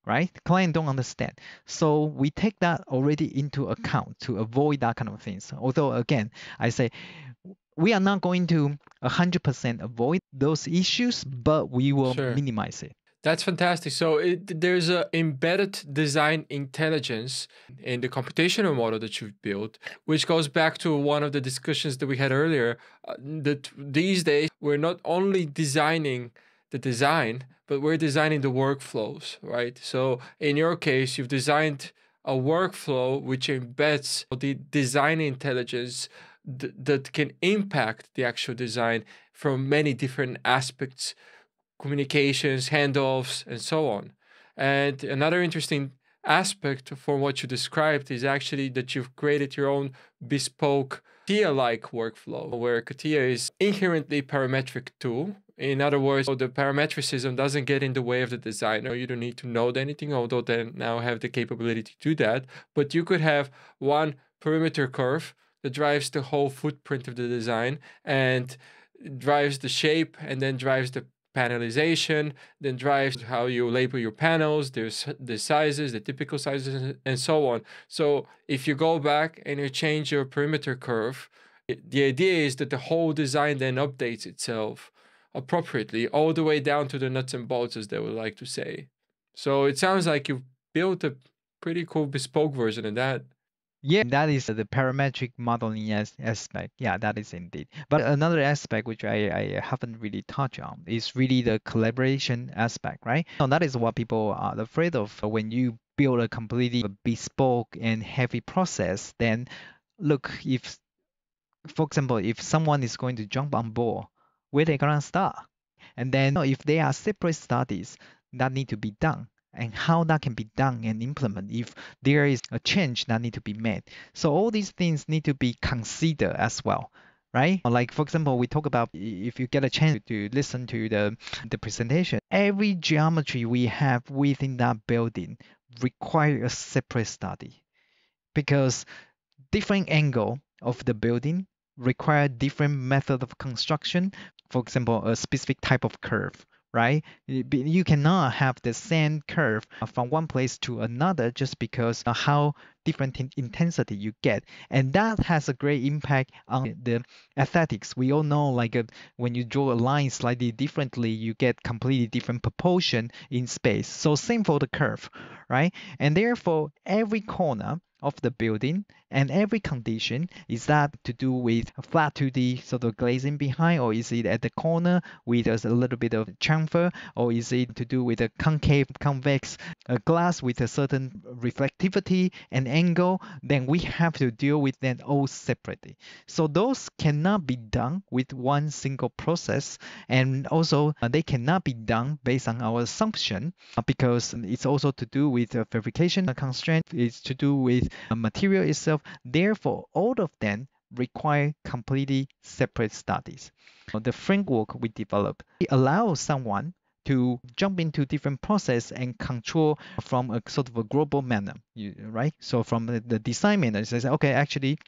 right? Client don't understand. So we take that already into account to avoid that kind of things. Although, again, I say, we are not going to one hundred percent avoid those issues, but we will sure. minimize it. That's fantastic. So it, there's an embedded design intelligence in the computational model that you've built, which goes back to one of the discussions that we had earlier, uh, that these days we're not only designing the design, but we're designing the workflows, right? So in your case, you've designed a workflow which embeds the design intelligence Th that can impact the actual design from many different aspects, communications, handoffs, and so on. And another interesting aspect from what you described is actually that you've created your own bespoke Katia-like workflow, where Katia is inherently parametric tool. In other words, the parametricism doesn't get in the way of the designer. You don't need to know anything, although they now have the capability to do that. But you could have one perimeter curve that drives the whole footprint of the design and drives the shape and then drives the panelization, then drives how you label your panels, there's the sizes, the typical sizes, and so on. So if you go back and you change your perimeter curve, it, the idea is that the whole design then updates itself appropriately, all the way down to the nuts and bolts, as they would like to say. So it sounds like you've built a pretty cool bespoke version of that. Yeah, that is the parametric modeling as aspect. Yeah, that is indeed. But another aspect which I, I haven't really touched on is really the collaboration aspect, right? So that is what people are afraid of. When you build a completely bespoke and heavy process, then look, if, for example, if someone is going to jump on board, where they're going to start? And then if they are separate studies that need to be done, and how that can be done and implemented if there is a change that needs to be made. So all these things need to be considered as well, right? Like, for example, we talk about if you get a chance to listen to the, the presentation, every geometry we have within that building requires a separate study because different angle of the building require different method of construction, for example, a specific type of curve. right? You cannot have the same curve from one place to another just because of how different intensity you get. And that has a great impact on the aesthetics. We all know, like, uh, when you draw a line slightly differently, you get completely different proportion in space. So same for the curve, right? And therefore, every corner of the building and every condition, is that to do with flat two D sort of glazing behind, or is it at the corner with a little bit of chamfer, or is it to do with a concave, convex uh, glass with a certain reflectivity and angle? Then we have to deal with that all separately. So those cannot be done with one single process, and also uh, they cannot be done based on our assumption, uh, because it's also to do with uh, fabrication constraint, it's to do with uh, material itself. Therefore, all of them require completely separate studies. The framework we develop allows someone to jump into different process and control from a sort of a global manner, right? So from the design manner, it says, okay, actually,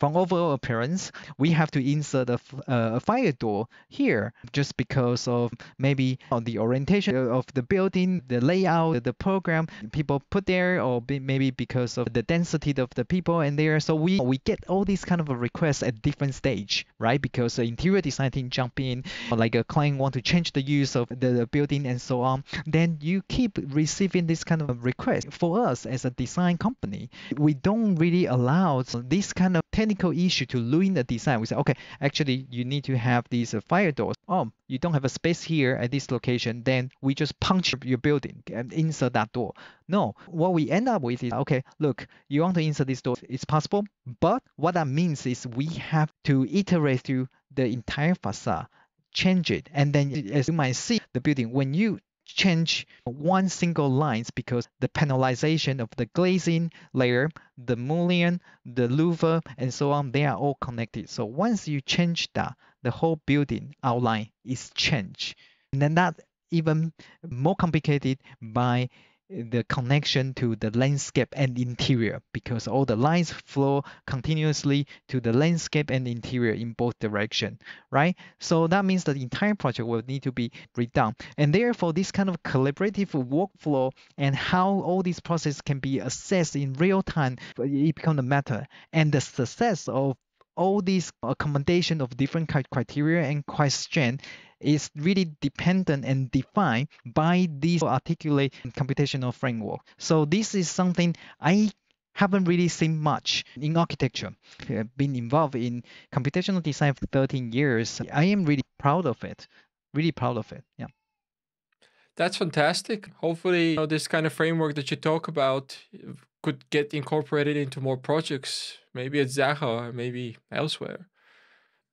from overall appearance, we have to insert a, a fire door here just because of maybe on the orientation of the building, the layout, the program people put there, or maybe because of the density of the people in there. So we we get all these kind of requests at different stage, right? Because the interior design team jump in, or like a client want to change the use of the building and so on. Then you keep receiving this kind of request. For us as a design company, we don't really allow this kind of technical issue to ruin the design. We say, okay, actually, you need to have these uh, fire doors. Oh, you don't have a space here at this location. Then we just punch your building and insert that door. No, what we end up with is, okay, look, you want to insert this door. It's possible. But what that means is we have to iterate through the entire facade, change it. And then, as you might see, the building, when you change one single lines, because the panelization of the glazing layer, the mullion, the louver, and so on, they are all connected. So once you change that, the whole building outline is changed. And then that even more complicated by the connection to the landscape and interior, because all the lines flow continuously to the landscape and interior in both direction, right? So that means that the entire project will need to be redone. And therefore, this kind of collaborative workflow and how all these processes can be assessed in real time, it becomes a matter. And the success of all these accommodation of different criteria and question is really dependent and defined by this articulate computational framework. So this is something I haven't really seen much in architecture. I've been involved in computational design for thirteen years. I am really proud of it, really proud of it. Yeah. That's fantastic. Hopefully, you know, this kind of framework that you talk about could get incorporated into more projects, maybe at Zaha, maybe elsewhere.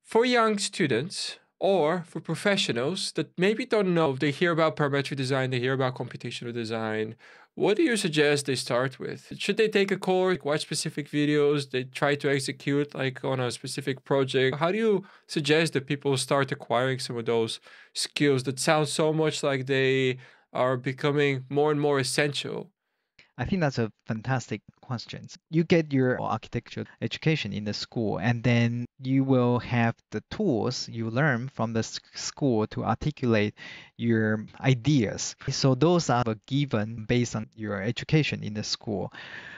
For young students, or for professionals that maybe don't know, if they hear about parametric design, they hear about computational design, what do you suggest they start with? Should they take a course, watch specific videos, they try to execute like on a specific project? How do you suggest that people start acquiring some of those skills that sound so much like they are becoming more and more essential? I think that's a fantastic question. You get your architecture education in the school, and then you will have the tools you learn from the school to articulate your ideas. So those are given based on your education in the school.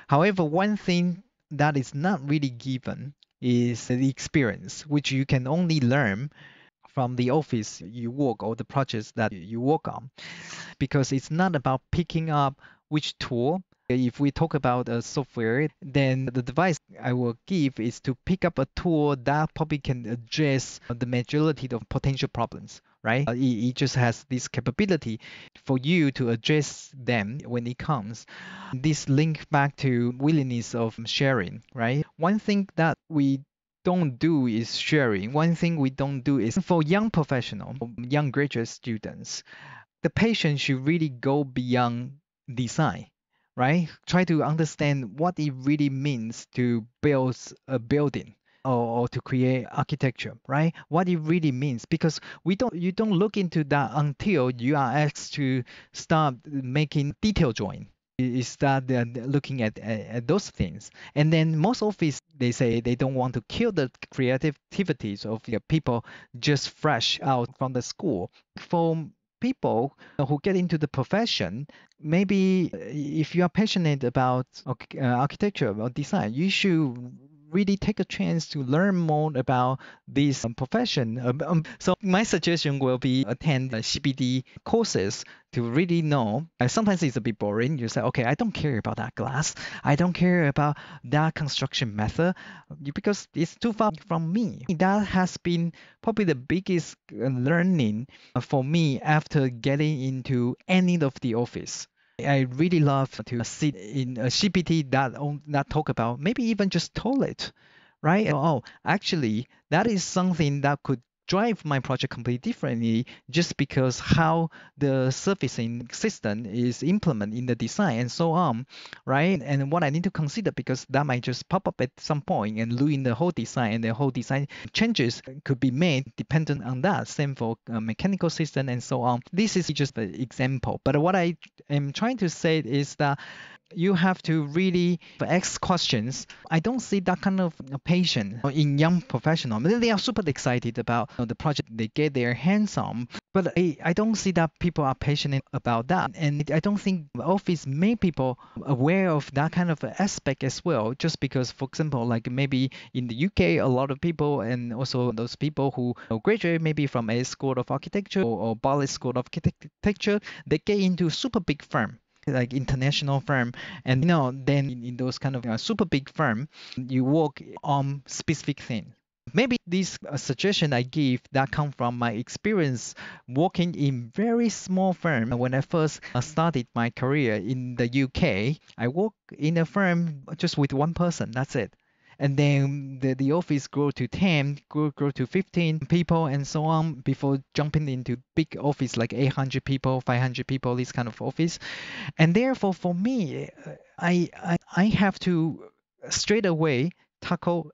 However, one thing that is not really given is the experience, which you can only learn from the office you work or the projects that you work on, because it's not about picking up which tool. If we talk about a software, then the advice I will give is to pick up a tool that probably can address the majority of potential problems, right? It, it just has this capability for you to address them when it comes. This link back to willingness of sharing, right? One thing that we don't do is sharing. One thing we don't do is, for young professional, young graduate students, the patient should really go beyond design, right? Try to understand what it really means to build a building or, or to create architecture, right? What it really means, because we don't, you don't look into that until you are asked to start making detail drawing. You start uh, looking at, at, at those things. And then most office, they say they don't want to kill the creative activities of, you know, people just fresh out from the school. For people who get into the profession, maybe if you are passionate about architecture or design, you should really take a chance to learn more about this um, profession. Um, um, so my suggestion will be attend the C B D courses to really know. Uh, sometimes it's a bit boring. You say, okay, I don't care about that glass. I don't care about that construction method because it's too far from me. That has been probably the biggest learning for me after getting into any of the office. I really love to sit in a C P T that that talk about maybe even just toilet, right? Oh, actually, that is something that could drive my project completely differently just because how the surfacing system is implemented in the design and so on, right? And what I need to consider because that might just pop up at some point and ruin the whole design, and the whole design changes could be made dependent on that. Same for uh, mechanical system and so on. This is just an example. But what I am trying to say is that you have to really ask questions. I don't see that kind of passion in young professionals. They are super excited about the project they get their hands on, but I, I don't see that people are passionate about that. And I don't think office made people aware of that kind of aspect as well, just because, for example, like maybe in the U K, a lot of people, and also those people who graduate maybe from a School of Architecture or, or Bali School of Architecture, they get into super big firm, like international firm. And you know, then in, in those kind of you know, super big firm, you work on specific thing. Maybe this uh, suggestion I give that come from my experience working in very small firm. When I first uh, started my career in the U K, I worked in a firm just with one person, that's it. And then the, the office grew to ten, grew, grew to fifteen people and so on before jumping into big office like eight hundred people, five hundred people, this kind of office. And therefore, for me, I, I, I have to straight away tackle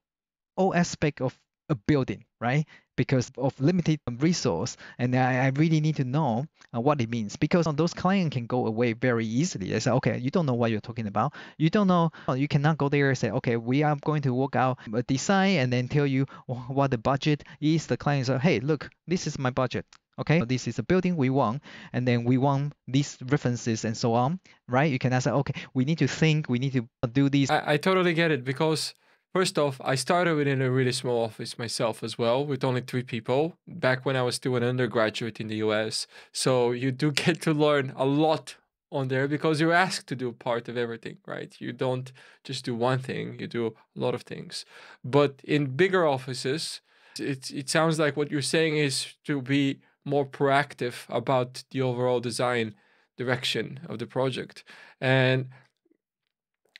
all aspects of a building, right? Because of limited resource, and I, I really need to know uh, what it means, because those clients can go away very easily. They say, okay, you don't know what you're talking about. You don't know, you cannot go there and say, okay, we are going to work out a design and then tell you what the budget is. The client says, hey, look, this is my budget. Okay, so this is the building we want, and then we want these references and so on, right? You cannot say, okay, we need to think, we need to do this. I, I totally get it, because first off, I started within a really small office myself as well, with only three people, back when I was still an undergraduate in the U S. So you do get to learn a lot on there because you're asked to do part of everything, right? You don't just do one thing, you do a lot of things. But in bigger offices, it, it sounds like what you're saying is to be more proactive about the overall design direction of the project. And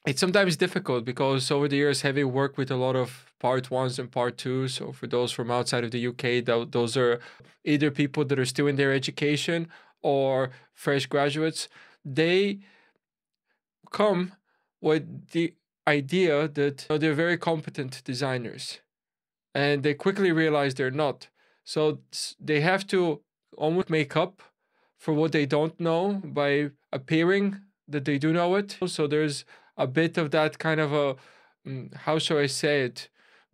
it's sometimes difficult because over the years, having worked with a lot of part ones and part twos, so for those from outside of the U K, th those are either people that are still in their education or fresh graduates, they come with the idea that you know, they're very competent designers, and they quickly realize they're not. So they have to almost make up for what they don't know by appearing that they do know it. So there's a bit of that kind of a, how shall I say it,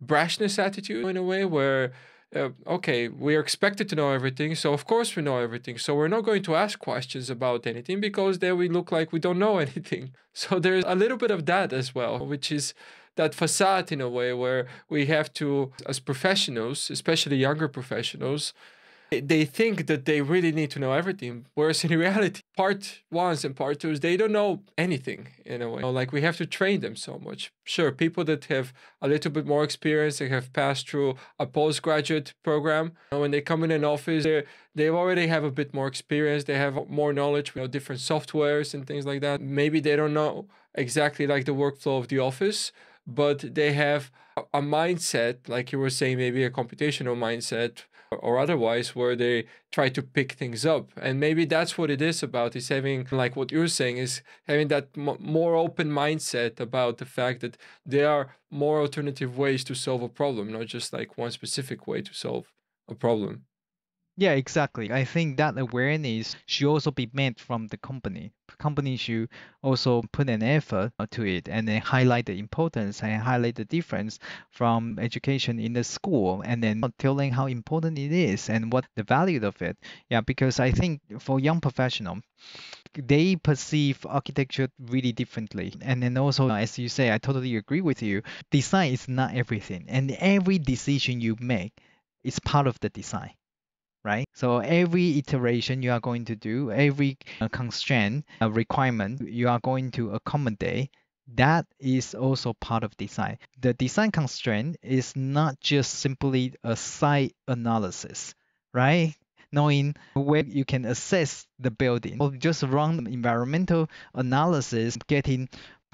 brashness attitude in a way where, uh, okay, we are expected to know everything. So of course we know everything. So we're not going to ask questions about anything because then we look like we don't know anything. So there's a little bit of that as well, which is that facade in a way where we have to, as professionals, especially younger professionals, they think that they really need to know everything, whereas in reality, part ones and part twos, they don't know anything in a way. You know, like we have to train them so much. Sure, people that have a little bit more experience and have passed through a postgraduate program, you know, when they come in an office, they already have a bit more experience. They have more knowledge, you know, different softwares and things like that. Maybe they don't know exactly like the workflow of the office, but they have a mindset, like you were saying, maybe a computational mindset, or otherwise, where they try to pick things up. And maybe that's what it is about, is having, like what you're saying, is having that m more open mindset about the fact that there are more alternative ways to solve a problem, not just like one specific way to solve a problem. Yeah, exactly. I think that awareness should also be made from the company. Company should also put an effort to it and then highlight the importance and highlight the difference from education in the school and then telling how important it is and what the value of it. Yeah, because I think for young professionals, they perceive architecture really differently. And then also, as you say, I totally agree with you. Design is not everything. And every decision you make is part of the design. Right? So every iteration you are going to do, every uh, constraint, uh, requirement you are going to accommodate, that is also part of design. The design constraint is not just simply a site analysis, right? Knowing where you can assess the building or just run environmental analysis, getting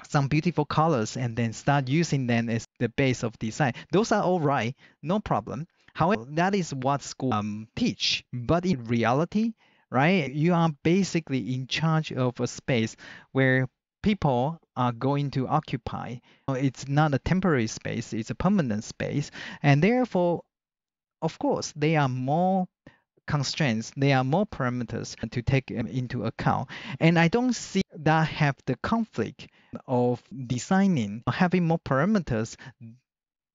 some beautiful colors and then start using them as the base of design. Those are all right, no problem. However, that is what school um, teach. But in reality, right, you are basically in charge of a space where people are going to occupy. It's not a temporary space, it's a permanent space. And therefore, of course, there are more constraints, there are more parameters to take into account. And I don't see that have the conflict of designing, having more parameters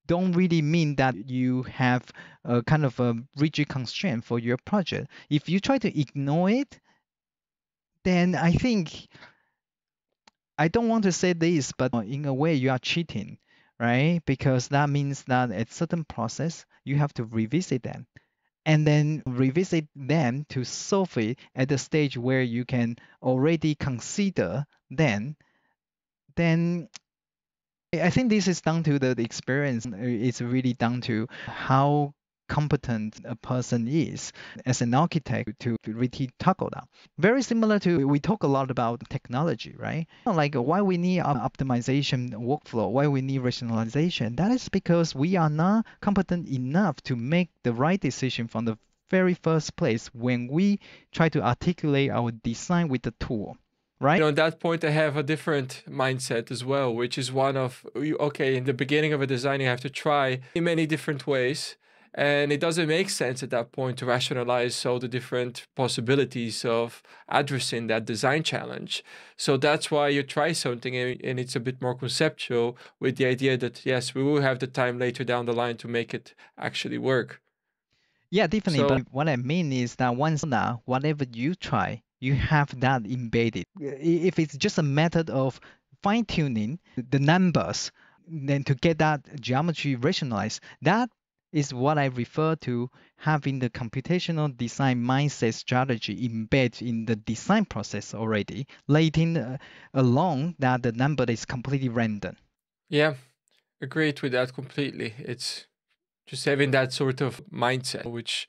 don't really mean that you have a kind of a rigid constraint for your project. If you try to ignore it, then I think, I don't want to say this, but in a way you are cheating, right? Because that means that at certain process, you have to revisit them and then revisit them to solve it at the stage where you can already consider them. Then I think this is down to the experience. It's really down to how competent a person is as an architect to really tackle that. Very similar to, we talk a lot about technology, right? Like why we need optimization workflow, why we need rationalization. That is because we are not competent enough to make the right decision from the very first place when we try to articulate our design with the tool. Right? You know, at that point, I have a different mindset as well, which is one of, okay, in the beginning of a design, you have to try in many different ways. And it doesn't make sense at that point to rationalize all the different possibilities of addressing that design challenge. So that's why you try something and it's a bit more conceptual with the idea that, yes, we will have the time later down the line to make it actually work. Yeah, definitely. So, but what I mean is that once now, whatever you try, you have that embedded. If it's just a method of fine-tuning the numbers, then to get that geometry rationalized, that is what I refer to having the computational design mindset strategy embedded in the design process already, letting uh, along that the number is completely random. Yeah, agreed with that completely. It's just having that sort of mindset, which,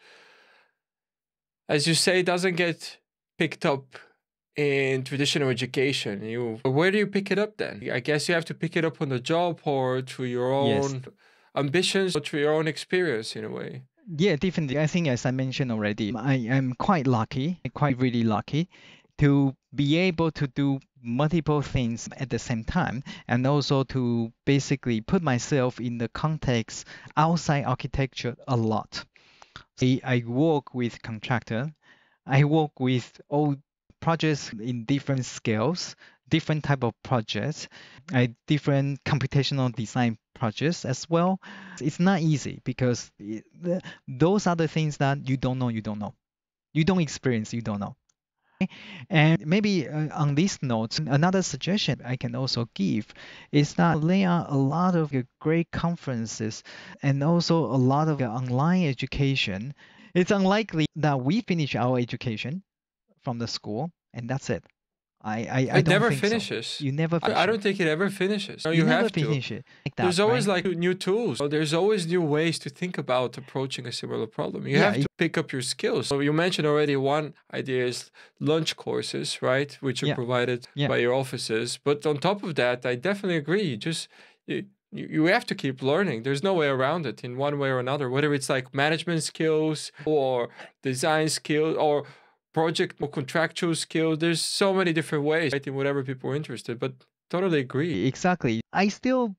as you say, doesn't get picked up in traditional education. You, where do you pick it up then? I guess you have to pick it up on the job or through your own yes. ambitions or through your own experience in a way. Yeah, definitely. I think as I mentioned already, I am quite lucky, quite really lucky to be able to do multiple things at the same time and also to basically put myself in the context outside architecture a lot. I, I work with contractors. I work with all projects in different scales, different type of projects, I, different computational design projects as well. It's not easy because it, those are the things that you don't know, you don't know. You don't experience, you don't know. And maybe on this note, another suggestion I can also give is that there are a lot of great conferences and also a lot of online education. It's unlikely that we finish our education from the school and that's it. I, I, I don't never think finishes. So. You never finish. I, I don't think it ever finishes. No, you, you have never finish to. It like that, there's always right? like new tools. There's always new ways to think about approaching a similar problem. You yeah, have to pick up your skills. So you mentioned already one idea is lunch courses, right? Which are yeah. provided yeah. by your offices. But on top of that, I definitely agree. Just you, You have to keep learning. There's no way around it in one way or another, whether it's like management skills or design skills or project or contractual skills. There's so many different ways, right, in whatever people are interested, but totally agree. Exactly. I still,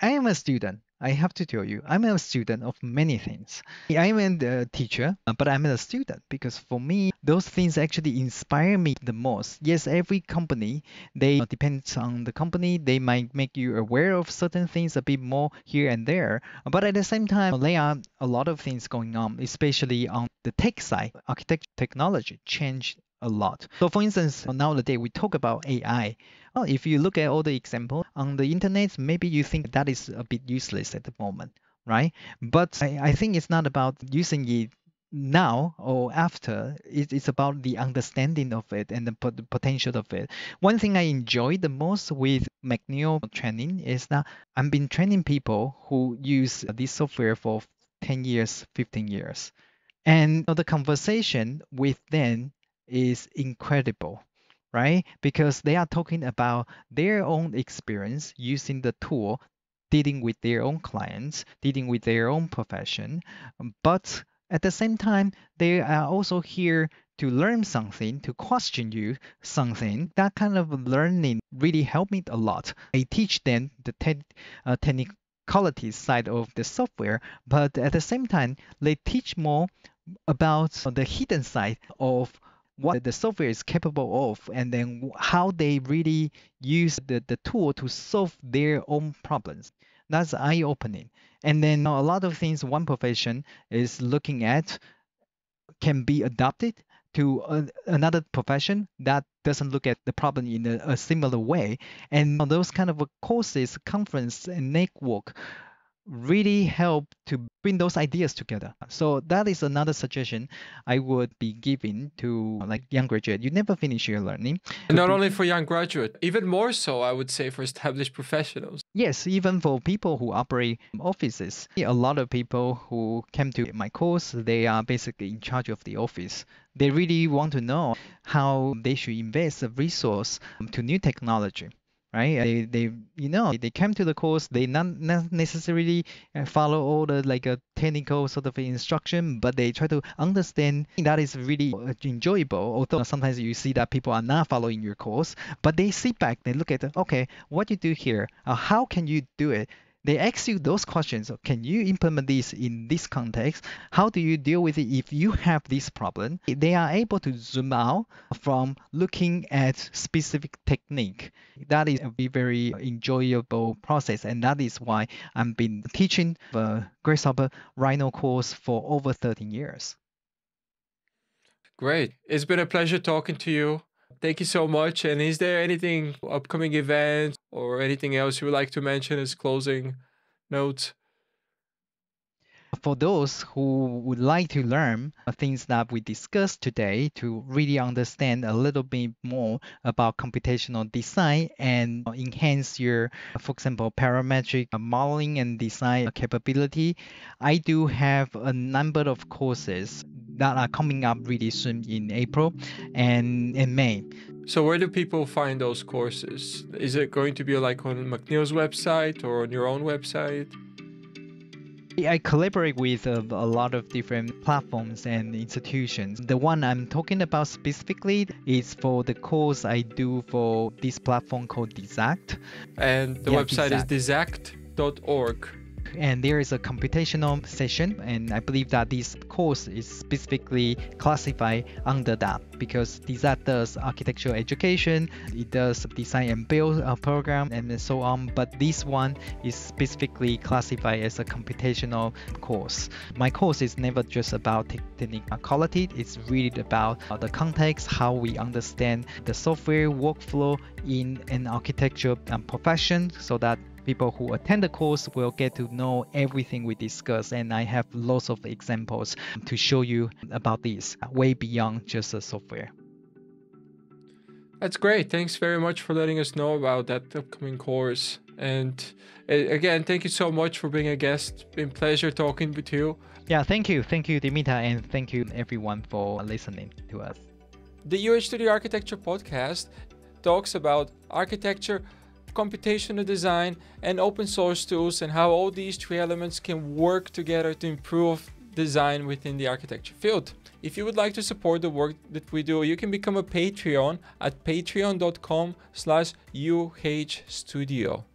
I am a student. I have to tell you, I'm a student of many things. I'm a teacher, but I'm a student because for me, those things actually inspire me the most. Yes, every company, they depends on the company. They might make you aware of certain things a bit more here and there. But at the same time, there are a lot of things going on, especially on the tech side. Architecture technology changed a lot. So for instance, nowadays we talk about A I. Well, if you look at all the examples on the internet, maybe you think that is a bit useless at the moment, right? But I, I think it's not about using it now or after. It, it's about the understanding of it and the, pot the potential of it. One thing I enjoy the most with McNeel training is that I've been training people who use this software for ten years, fifteen years. And the conversation with them is incredible, right? Because they are talking about their own experience using the tool, dealing with their own clients, dealing with their own profession. But at the same time, they are also here to learn something, to question you something. That kind of learning really helped me a lot. I teach them the te uh, technicality side of the software, but at the same time, they teach more about the hidden side of what the software is capable of, and then how they really use the, the tool to solve their own problems. That's eye-opening. And then a lot of things one profession is looking at can be adapted to a, another profession that doesn't look at the problem in a, a similar way. And those kind of courses, conference, and network really help to bring those ideas together. So that is another suggestion I would be giving to like young graduate. You never finish your learning. And not only for young graduate, even more so, I would say, for established professionals. Yes, even for people who operate offices. A lot of people who came to my course, they are basically in charge of the office. They really want to know how they should invest a resource to new technology. Right? They, they, you know, they came to the course. They not, not necessarily follow all the like a technical sort of instruction, but they try to understand. That is really enjoyable. Although sometimes you see that people are not following your course, but they sit back, they look at, okay, what you do here? Uh, how can you do it? They ask you those questions. Can you implement this in this context? How do you deal with it if you have this problem? They are able to zoom out from looking at specific technique. That is a very enjoyable process. And that is why I've been teaching the Grasshopper Rhino course for over thirteen years. Great. It's been a pleasure talking to you. Thank you so much. And is there anything, upcoming events or anything else you would like to mention as closing notes? For those who would like to learn things that we discussed today to really understand a little bit more about computational design and enhance your, for example, parametric modeling and design capability, I do have a number of courses that are coming up really soon in April and in May. So where do people find those courses? Is it going to be like on McNeel's website or on your own website? I collaborate with a, a lot of different platforms and institutions. The one I'm talking about specifically is for the course I do for this platform called Dezact. And the yeah, website Dezact. is dezact dot org. And there is a computational session, and I believe that this course is specifically classified under that because Dezact does architectural education, it does design and build program and so on, but this one is specifically classified as a computational course. My course is never just about technicality, it's really about the context, how we understand the software workflow in an architecture profession, so that people who attend the course will get to know everything we discuss, and I have lots of examples to show you about this, way beyond just the software. That's great. Thanks very much for letting us know about that upcoming course. And again, thank you so much for being a guest. It's been a pleasure talking with you. Yeah, thank you. Thank you, Dimitar, and thank you everyone for listening to us. The U H Studio Architecture podcast talks about architecture, computational design, and open source tools, and how all these three elements can work together to improve design within the architecture field. If you would like to support the work that we do, you can become a Patreon at patreon dot com slash U H Studio.